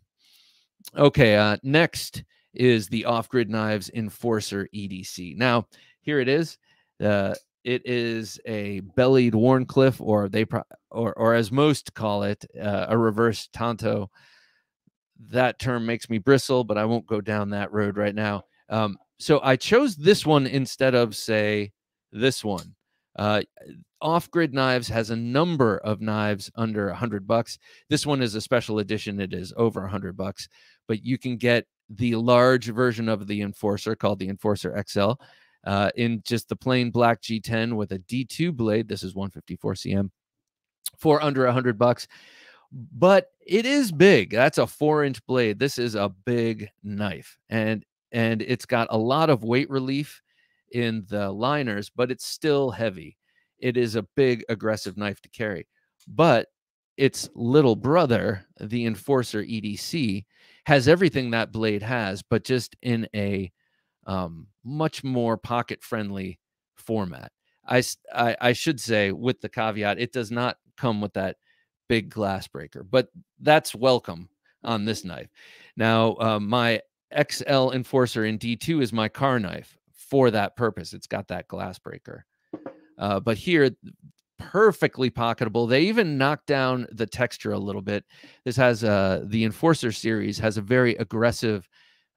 Okay, uh, next is the Off-Grid Knives Enforcer E D C. Now here it is. Uh, it is a bellied Warncliffe, or they pro or or as most call it, uh, a reverse Tanto. That term makes me bristle, but I won't go down that road right now. Um, So I chose this one instead of, say, this one. Uh, Off-Grid Knives has a number of knives under a hundred bucks. This one is a special edition. It is over a hundred bucks, but you can get the large version of the Enforcer called the Enforcer X L uh, in just the plain black G ten with a D two blade. This is one fifty-four C M for under a hundred bucks, but it is big. That's a four inch blade. This is a big knife, and And it's got a lot of weight relief in the liners, but it's still heavy. It is a big, aggressive knife to carry. But its little brother, the Enforcer E D C, has everything that blade has, but just in a um, much more pocket-friendly format. I, I, I should say, with the caveat, it does not come with that big glass breaker, but that's welcome on this knife. Now, uh, my X L Enforcer in D two is my car knife for that purpose. It's got that glass breaker, uh, but here, perfectly pocketable. They even knocked down the texture a little bit. This has uh, the Enforcer series has a very aggressive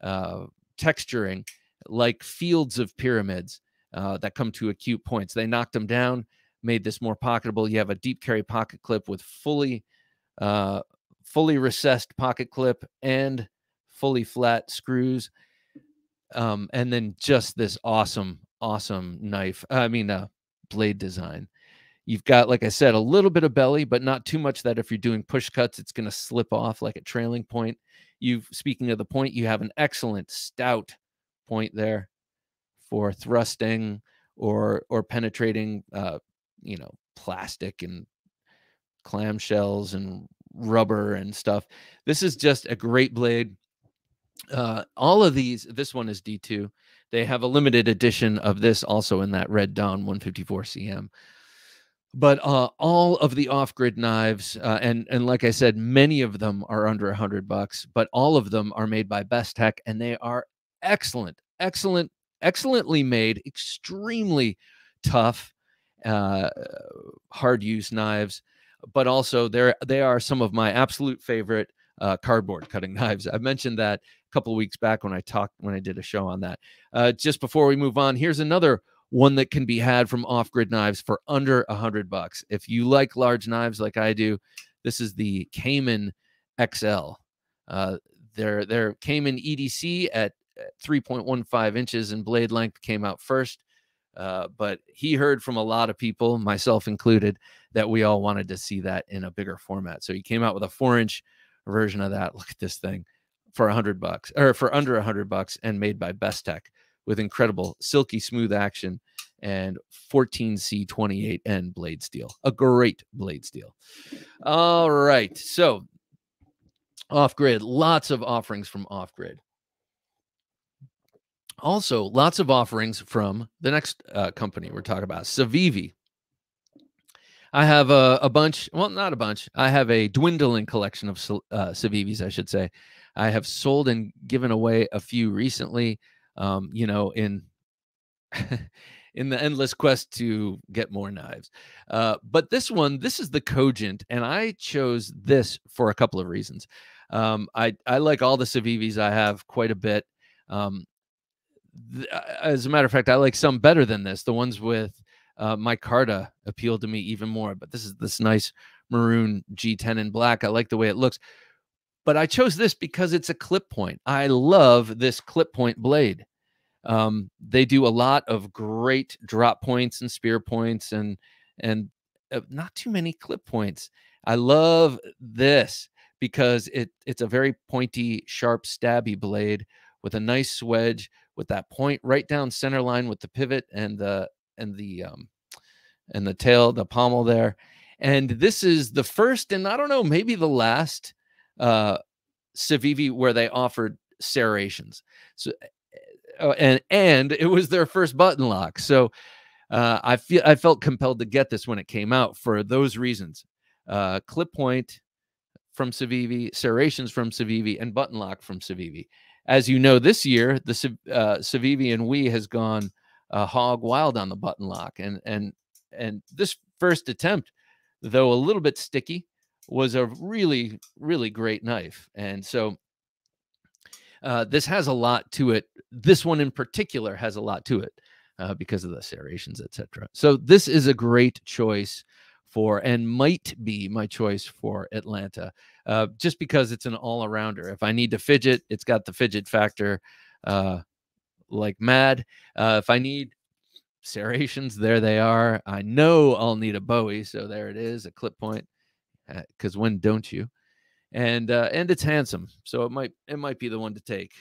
uh, texturing, like fields of pyramids uh, that come to acute points. They knocked them down, made this more pocketable. You have a deep carry pocket clip with fully, uh, fully recessed pocket clip and fully flat screws, um, and then just this awesome, awesome knife. I mean, uh, blade design. You've got, like I said, a little bit of belly, but not too much that if you're doing push cuts, it's going to slip off like a trailing point. You've, speaking of the point, you have an excellent stout point there for thrusting or or penetrating, uh, you know, plastic and clamshells and rubber and stuff. This is just a great blade. Uh, all of these, this one is D two. They have a limited edition of this also in that red Don one fifty-four C M. But uh, all of the Off-Grid knives, uh, and, and like I said, many of them are under a hundred bucks, but all of them are made by Bestech, and they are excellent, excellent, excellently made, extremely tough, uh, hard-use knives. But also, they're, they are some of my absolute favorite uh, cardboard cutting knives. I mentioned that a couple of weeks back when I talked, when I did a show on that. Uh, just before we move on, here's another one that can be had from Off-Grid Knives for under a hundred bucks. If you like large knives like I do, this is the Cayman X L. Uh, their, their Cayman E D C at three point one five inches in blade length came out first. Uh, but he heard from a lot of people, myself included, that we all wanted to see that in a bigger format. So he came out with a four inch version of that. Look at this thing for a hundred bucks or for under a hundred bucks and made by Bestech with incredible silky smooth action and fourteen C twenty-eight N blade steel, a great blade steel. All right. So Off-Grid, lots of offerings from Off-Grid. Also, lots of offerings from the next uh, company we're talking about, Civivi. I have a, a bunch, well, not a bunch. I have a dwindling collection of uh, Civivis, I should say. I have sold and given away a few recently, um, you know, in, in the endless quest to get more knives. Uh, but this one, this is the Cogent, and I chose this for a couple of reasons. Um, I, I like all the Civivis I have quite a bit. Um, As a matter of fact, I like some better than this. The ones with uh, micarta appeal to me even more. But this is this nice maroon G ten in black. I like the way it looks. But I chose this because it's a clip point. I love this clip point blade. Um, they do a lot of great drop points and spear points and, and uh, not too many clip points. I love this because it, it's a very pointy, sharp, stabby blade with a nice swedge, with that point right down center line with the pivot and the and the um and the tail, the pommel there. And this is the first, and I don't know, maybe the last uh Civivi where they offered serrations. So uh, and and it was their first button lock. So uh I feel I felt compelled to get this when it came out for those reasons. Uh clip point from Civivi, serrations from Civivi, and button lock from Civivi. As you know, this year, the uh, Civivi and we has gone uh, hog wild on the button lock. And, and, and this first attempt, though a little bit sticky, was a really, really great knife. And so uh, this has a lot to it. This one in particular has a lot to it uh, because of the serrations, et cetera. So this is a great choice for, and might be my choice for Atlanta, uh, just because it's an all-arounder. If I need to fidget, it's got the fidget factor uh, like mad. Uh, if I need serrations, there they are. I know I'll need a Bowie, so there it is, a clip point, because uh, when don't you? And uh, and it's handsome, so it might it might be the one to take.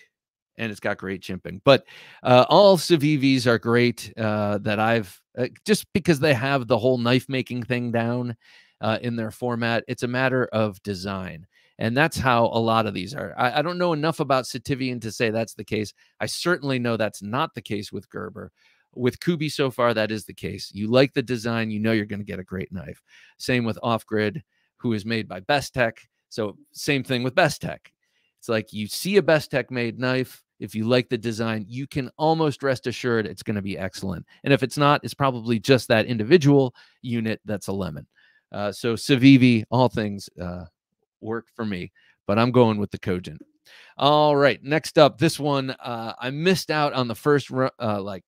And it's got great chimping. But uh, all Civivis are great uh, that I've, uh, just because they have the whole knife-making thing down uh, in their format, it's a matter of design. And that's how a lot of these are. I, I don't know enough about Sativian to say that's the case. I certainly know that's not the case with Gerber. With Kubey so far, that is the case. You like the design, you know you're going to get a great knife. Same with Off-Grid, who is made by Bestech. So same thing with Bestech. It's like you see a Bestech made knife. If you like the design, you can almost rest assured it's going to be excellent. And if it's not, it's probably just that individual unit that's a lemon. Uh, so Civivi, all things uh, work for me, but I'm going with the Cogent. All right, next up, this one, uh, I missed out on the first uh, like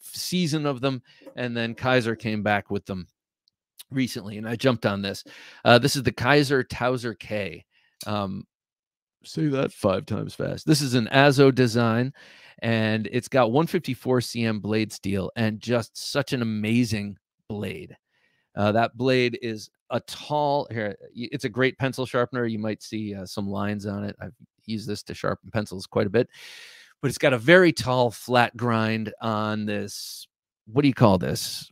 season of them, and then Kaiser came back with them recently, and I jumped on this. Uh, this is the Kaiser Towser K. Um, Say that five times fast. This is an Azo design, and it's got one fifty-four C M blade steel and just such an amazing blade. Uh, that blade is a tall, here, it's a great pencil sharpener. You might see uh, some lines on it. I've used this to sharpen pencils quite a bit, but it's got a very tall, flat grind on this. What do you call this?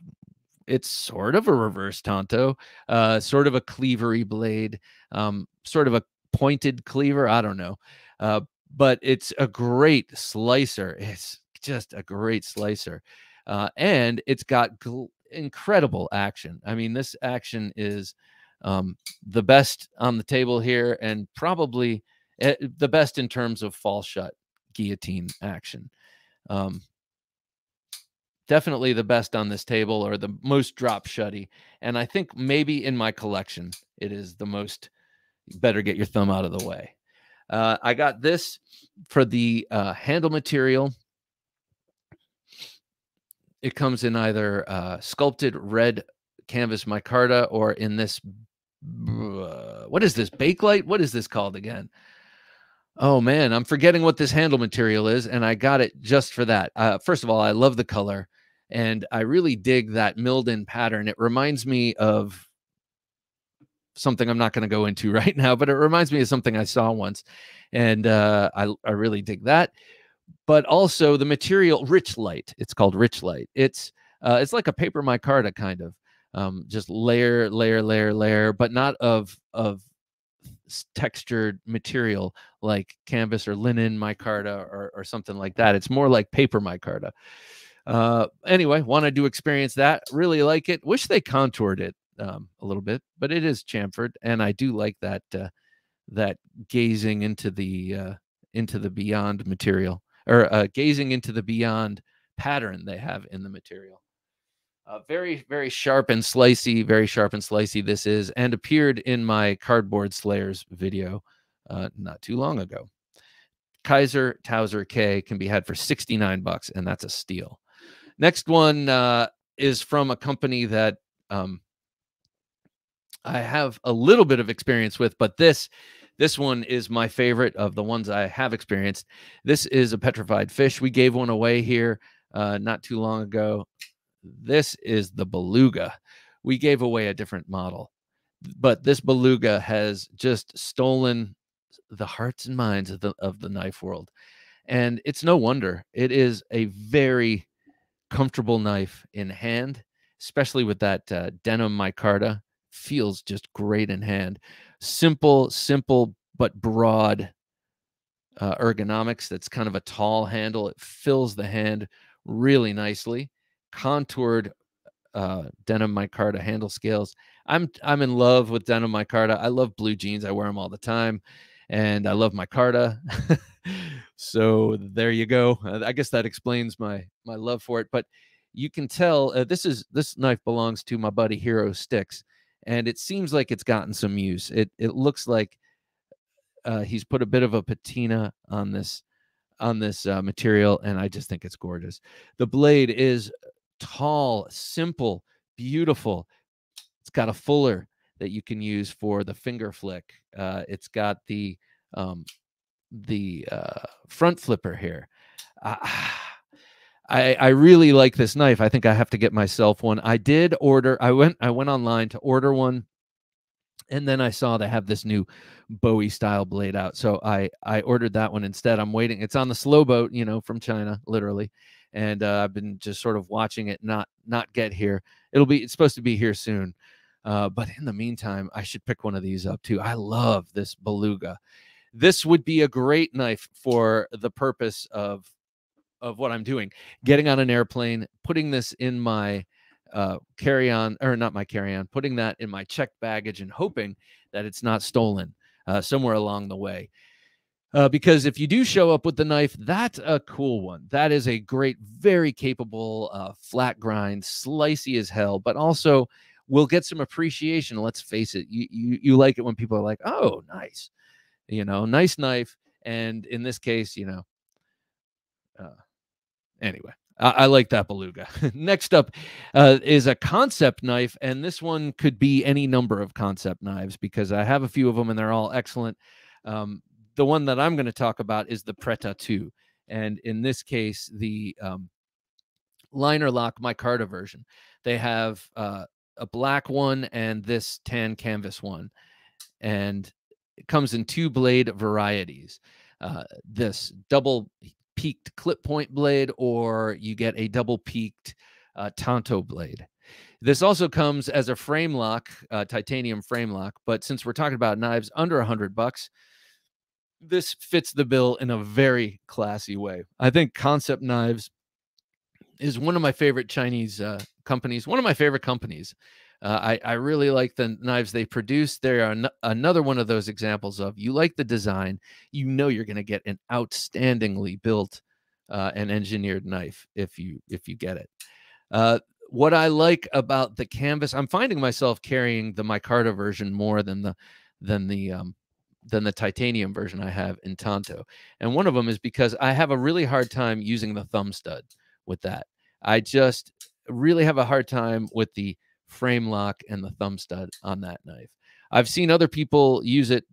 It's sort of a reverse Tanto, uh, sort of a cleavery blade, um, sort of a pointed cleaver, I don't know, uh, but it's a great slicer. It's just a great slicer. Uh, and it's got gl incredible action. I mean, this action is um, the best on the table here, and probably the best in terms of fall shut guillotine action. Um, definitely the best on this table, or the most drop shutty. And I think maybe in my collection, it is the most, better get your thumb out of the way. Uh, I got this for the uh, handle material. It comes in either uh, sculpted red canvas micarta, or in this, uh, what is this, Bakelite? What is this called again? Oh, man, I'm forgetting what this handle material is, and I got it just for that. Uh, first of all, I love the color, and I really dig that milled-in pattern. It reminds me of something I'm not going to go into right now, but it reminds me of something I saw once, and uh, I, I really dig that. But also the material, rich light. It's called rich light. It's uh, it's like a paper micarta kind of, um, just layer, layer, layer, layer, but not of of textured material like canvas or linen micarta or or something like that. It's more like paper micarta. Uh, anyway, wanted to experience that. Really like it. Wish they contoured it um, a little bit, but it is chamfered, and I do like that uh, that gazing into the uh, into the beyond material. Or uh, gazing into the beyond pattern they have in the material. Uh, very, very sharp and slicey, very sharp and slicey this is, and appeared in my Cardboard Slayers video uh, not too long ago. Kaiser Towser K can be had for sixty-nine bucks, and that's a steal. Next one uh, is from a company that um, I have a little bit of experience with, but this This one is my favorite of the ones I have experienced. This is a petrified fish. We gave one away here uh, not too long ago. This is the beluga. We gave away a different model, but this beluga has just stolen the hearts and minds of the, of the knife world. And it's no wonder. It is a very comfortable knife in hand, especially with that uh, denim micarta. Feels just great in hand. Simple, simple, but broad uh, ergonomics. That's kind of a tall handle. It fills the hand really nicely. Contoured uh, denim micarta handle scales. I'm I'm in love with denim micarta. I love blue jeans. I wear them all the time, and I love micarta. So there you go. I guess that explains my my love for it. But you can tell uh, this is this knife belongs to my buddy Hero Sticks. And it seems like it's gotten some use. It it looks like uh, he's put a bit of a patina on this on this uh, material, and I just think it's gorgeous. The blade is tall, simple, beautiful. It's got a fuller that you can use for the finger flick. Uh, it's got the um, the uh, front flipper here. Uh, I, I really like this knife. I think I have to get myself one. I did order. I went. I went online to order one, and then I saw they have this new Bowie style blade out. So I I ordered that one instead. I'm waiting. It's on the slow boat, you know, from China, literally. And uh, I've been just sort of watching it not not get here. It'll be. It's supposed to be here soon. Uh, but in the meantime, I should pick one of these up too. I love this beluga. This would be a great knife for the purpose of. of what I'm doing, getting on an airplane, putting this in my uh, carry-on, or not my carry-on, putting that in my checked baggage and hoping that it's not stolen uh, somewhere along the way. Uh, because if you do show up with the knife, that's a cool one. That is a great, very capable uh, flat grind, slicey as hell, but also we'll get some appreciation. Let's face it. You, you, you like it when people are like, oh, nice, you know, nice knife. And in this case, you know, uh, Anyway, I, I like that beluga. Next up uh, is a concept knife, and this one could be any number of concept knives because I have a few of them, and they're all excellent. Um, the one that I'm going to talk about is the Prêt-à-Tout, and in this case, the um, liner lock micarta version. They have uh, a black one and this tan canvas one, and it comes in two blade varieties. Uh, this double peaked clip point blade, or you get a double peaked uh, Tanto blade. This also comes as a frame lock, uh, titanium frame lock. But since we're talking about knives under a hundred bucks, this fits the bill in a very classy way. I think Concept Knives is one of my favorite Chinese uh, companies, one of my favorite companies. Uh, I, I really like the knives they produce. They are an another one of those examples of, you like the design, you know you're going to get an outstandingly built uh, and engineered knife if you if you get it. Uh, what I like about the canvas, I'm finding myself carrying the micarta version more than the than the um, than the titanium version I have in Tanto, and one of them is because I have a really hard time using the thumb stud with that. I just really have a hard time with the frame lock and the thumb stud on that knife. I've seen other people use it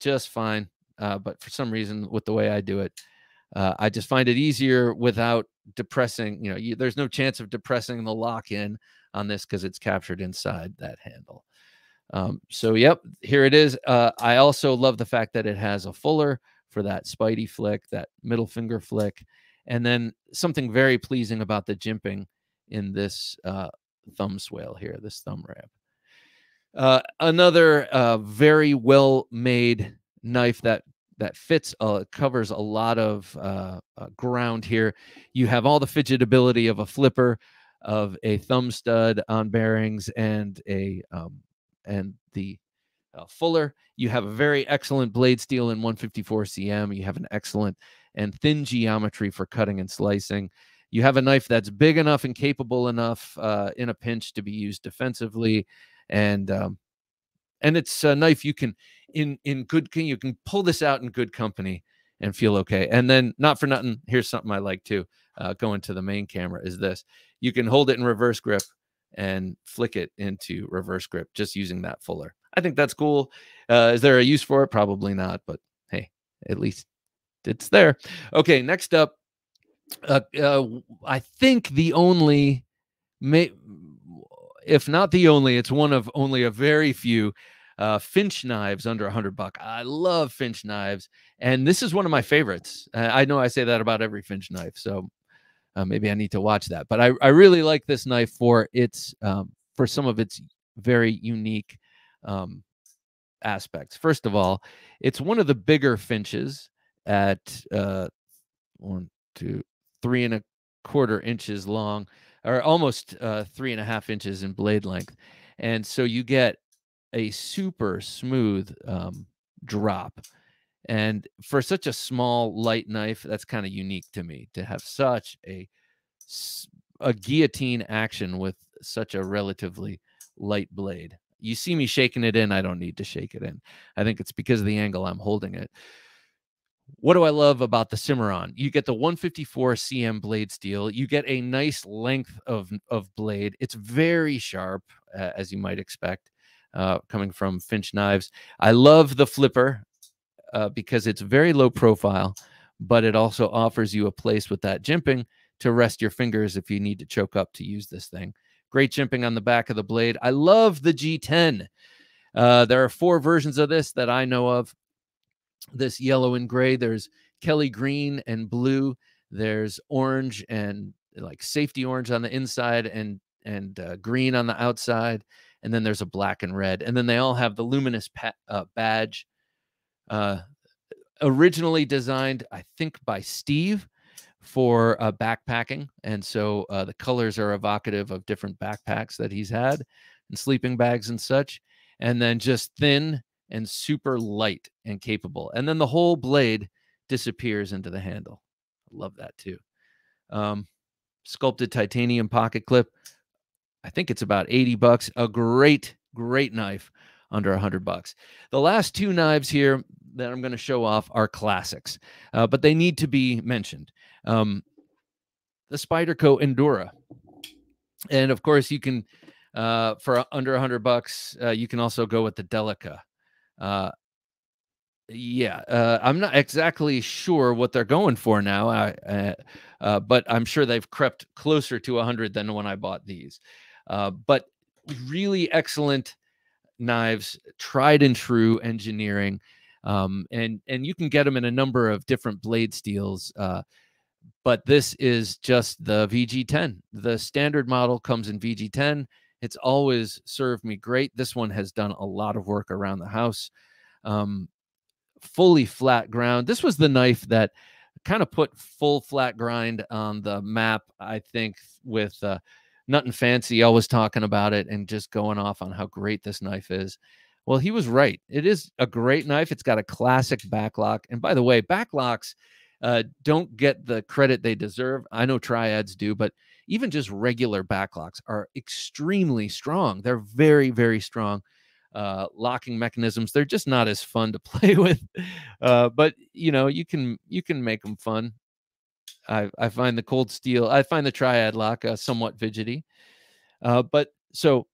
just fine, uh, but for some reason, with the way I do it, uh, I just find it easier without depressing. You know, you, there's no chance of depressing the lock in on this because it's captured inside that handle. Um, so, yep, here it is. Uh, I also love the fact that it has a fuller for that Spidey flick, that middle finger flick, and then something very pleasing about the jimping in this uh, thumb swale here, this thumb wrap. Uh, another uh, very well-made knife that that fits, uh, covers a lot of uh, uh, ground here. You have all the fidgetability of a flipper, of a thumb stud on bearings, and a um, and the uh, fuller. You have a very excellent blade steel in one fifty-four C M. You have an excellent and thin geometry for cutting and slicing. You have a knife that's big enough and capable enough uh, in a pinch to be used defensively, and um, and it's a knife you can in in good you can pull this out in good company and feel okay. And then, not for nothing, here's something I like too. Uh, going to the main camera is this: you can hold it in reverse grip and flick it into reverse grip just using that fuller. I think that's cool. Uh, is there a use for it? Probably not, but hey, at least it's there. Okay, next up. Uh, uh, I think the only, may, if not the only, it's one of only a very few uh, Finch knives under a hundred buck. I love Finch knives, and this is one of my favorites. Uh, I know I say that about every Finch knife, so uh, maybe I need to watch that. But I, I really like this knife for its um, for some of its very unique um, aspects. First of all, it's one of the bigger Finches at uh, one. to three and a quarter inches long, or almost uh, three and a half inches in blade length. And so you get a super smooth um, drop. And for such a small, light knife, that's kind of unique to me, to have such a, a guillotine action with such a relatively light blade. You see me shaking it in. I don't need to shake it in. I think it's because of the angle I'm holding it. What do I love about the Cimarron? You get the one fifty-four C M blade steel. You get a nice length of, of blade. It's very sharp, uh, as you might expect, uh, coming from Finch knives. I love the flipper uh, because it's very low profile, but it also offers you a place with that jimping to rest your fingers if you need to choke up to use this thing. Great jimping on the back of the blade. I love the G ten. Uh, there are four versions of this that I know of. This yellow and gray, there's Kelly green and blue, there's orange and like safety orange on the inside, and and uh, green on the outside, and then there's a black and red, and then they all have the luminous pa uh, badge, uh originally designed I think by Steve for uh, backpacking, and so uh, the colors are evocative of different backpacks that he's had and sleeping bags and such, and then just thin and super light and capable. And then the whole blade disappears into the handle. I love that too. Um, sculpted titanium pocket clip. I think it's about eighty bucks. A great, great knife under a hundred bucks. The last two knives here that I'm going to show off are classics, uh, but they need to be mentioned. Um, the Spyderco Endura. And of course you can, uh, for under a hundred bucks, uh, you can also go with the Delica. Uh, yeah, uh, I'm not exactly sure what they're going for now, I, uh, uh, but I'm sure they've crept closer to a hundred than when I bought these. Uh, but really excellent knives, tried and true engineering, um, and and you can get them in a number of different blade steels. Uh, but this is just the V G ten. The standard model comes in V G ten. It's always served me great. This one has done a lot of work around the house. Um, fully flat ground. This was the knife that kind of put full flat grind on the map, I think, with uh, Nothing Fancy always talking about it and just going off on how great this knife is. Well, he was right. It is a great knife. It's got a classic backlock. And by the way, backlocks uh, don't get the credit they deserve. I know triads do, but even just regular backlocks are extremely strong. They're very, very strong uh, locking mechanisms. They're just not as fun to play with, uh, but you know, you can you can make them fun. I, I find the Cold Steel, I find the triad lock uh, somewhat fidgety, uh, but so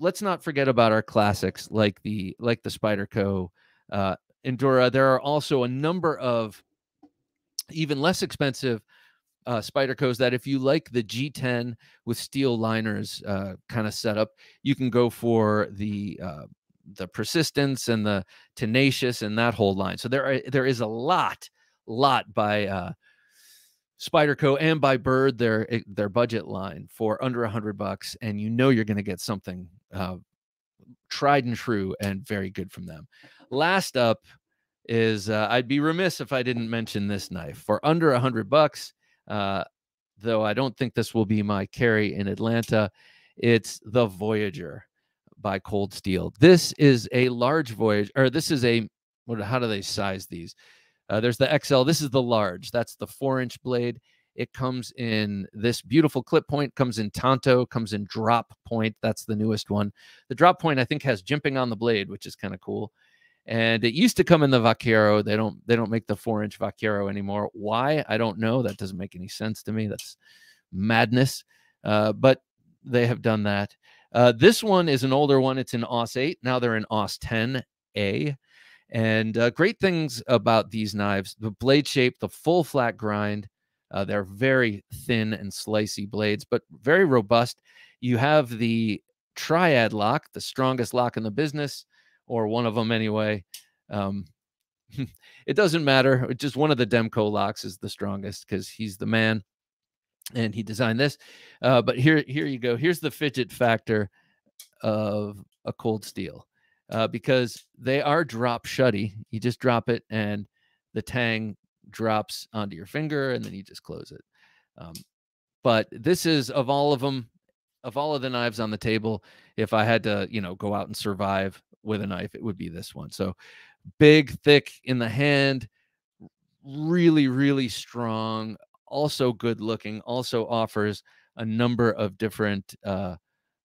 let's not forget about our classics like the like the Spyderco, uh, Endura. There are also a number of even less expensive uh, Spydercos that, if you like the G ten with steel liners uh, kind of setup, you can go for the uh, the Persistence and the Tenacious and that whole line. So there are, there is a lot lot by uh, Spyderco and by Bird, their their budget line, for under a hundred bucks, and you know you're going to get something uh, tried and true and very good from them. Last up is uh, I'd be remiss if I didn't mention this knife for under a hundred bucks. Uh, though I don't think this will be my carry in Atlanta. It's the Voyager by Cold Steel. This is a large Voyager, or this is a what? How do they size these? Uh, there's the X L. This is the large. That's the four inch blade. It comes in this beautiful clip point, comes in Tanto, comes in drop point. That's the newest one. The drop point, I think, has jimping on the blade, which is kind of cool. And it used to come in the Vaquero. They don't they don't make the four inch Vaquero anymore. Why? I don't know. That doesn't make any sense to me. That's madness. Uh, but they have done that. Uh, this one is an older one. It's in O S eight. Now they're in O S ten A. And uh, great things about these knives: the blade shape, the full flat grind. Uh, they're very thin and slicey blades, but very robust. You have the triad lock, the strongest lock in the business, or one of them anyway. Um, it doesn't matter. It's just one of the Demco locks is the strongest because he's the man and he designed this. Uh, but here, here you go. Here's the fidget factor of a Cold Steel. Uh, because they are drop shutty. You just drop it and the tang drops onto your finger and then you just close it. Um, but this is, of all of them, of all of the knives on the table, if I had to, you know, go out and survive with a knife, it would be this one. So big, thick in the hand, really, really strong, also good looking, also offers a number of different uh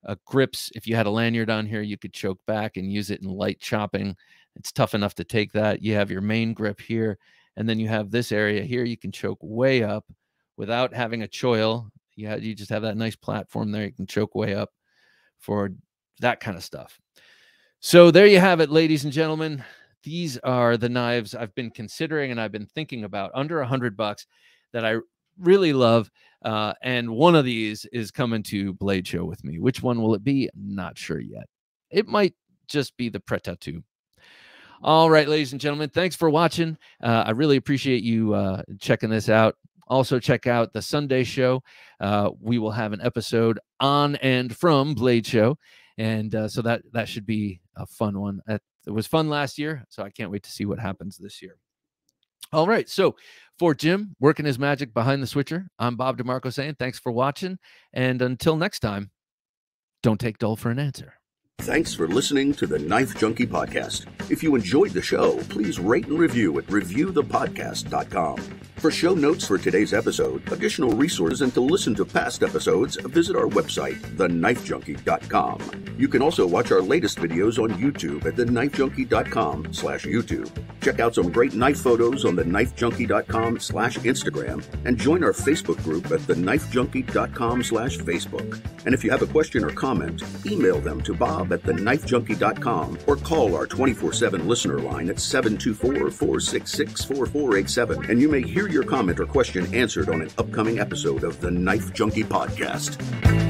Uh, grips. If you had a lanyard on here, you could choke back and use it in light chopping. It's tough enough to take that. You have your main grip here, and then you have this area here. You can choke way up without having a choil. Yeah, you, you just have that nice platform there. You can choke way up for that kind of stuff. So there you have it, ladies and gentlemen. These are the knives I've been considering and I've been thinking about under a hundred bucks that I really love. Uh, and one of these is coming to Blade Show with me. Which one will it be? I'm not sure yet. It might just be the Prêt à Tout. All right, ladies and gentlemen, thanks for watching. Uh, I really appreciate you uh, checking this out. Also, check out the Sunday show. Uh, we will have an episode on and from Blade Show. And uh, so that, that should be a fun one. It was fun last year, so I can't wait to see what happens this year. All right, so for Jim, working his magic behind the switcher, I'm Bob DeMarco saying thanks for watching, and until next time, don't take dull for an answer. Thanks for listening to the Knife Junkie Podcast. If you enjoyed the show, please rate and review at review the podcast dot com. For show notes for today's episode, additional resources, and to listen to past episodes, visit our website, the knife junkie dot com. You can also watch our latest videos on YouTube at the knife junkie dot com slash YouTube. Check out some great knife photos on the knife junkie dot com slash Instagram, and join our Facebook group at the knife junkie dot com slash Facebook. And if you have a question or comment, email them to Bob at the knife junkie dot com or call our twenty-four seven listener line at seven two four, four six six, four four eight seven, and you may hear your comment or question answered on an upcoming episode of the Knife Junkie Podcast.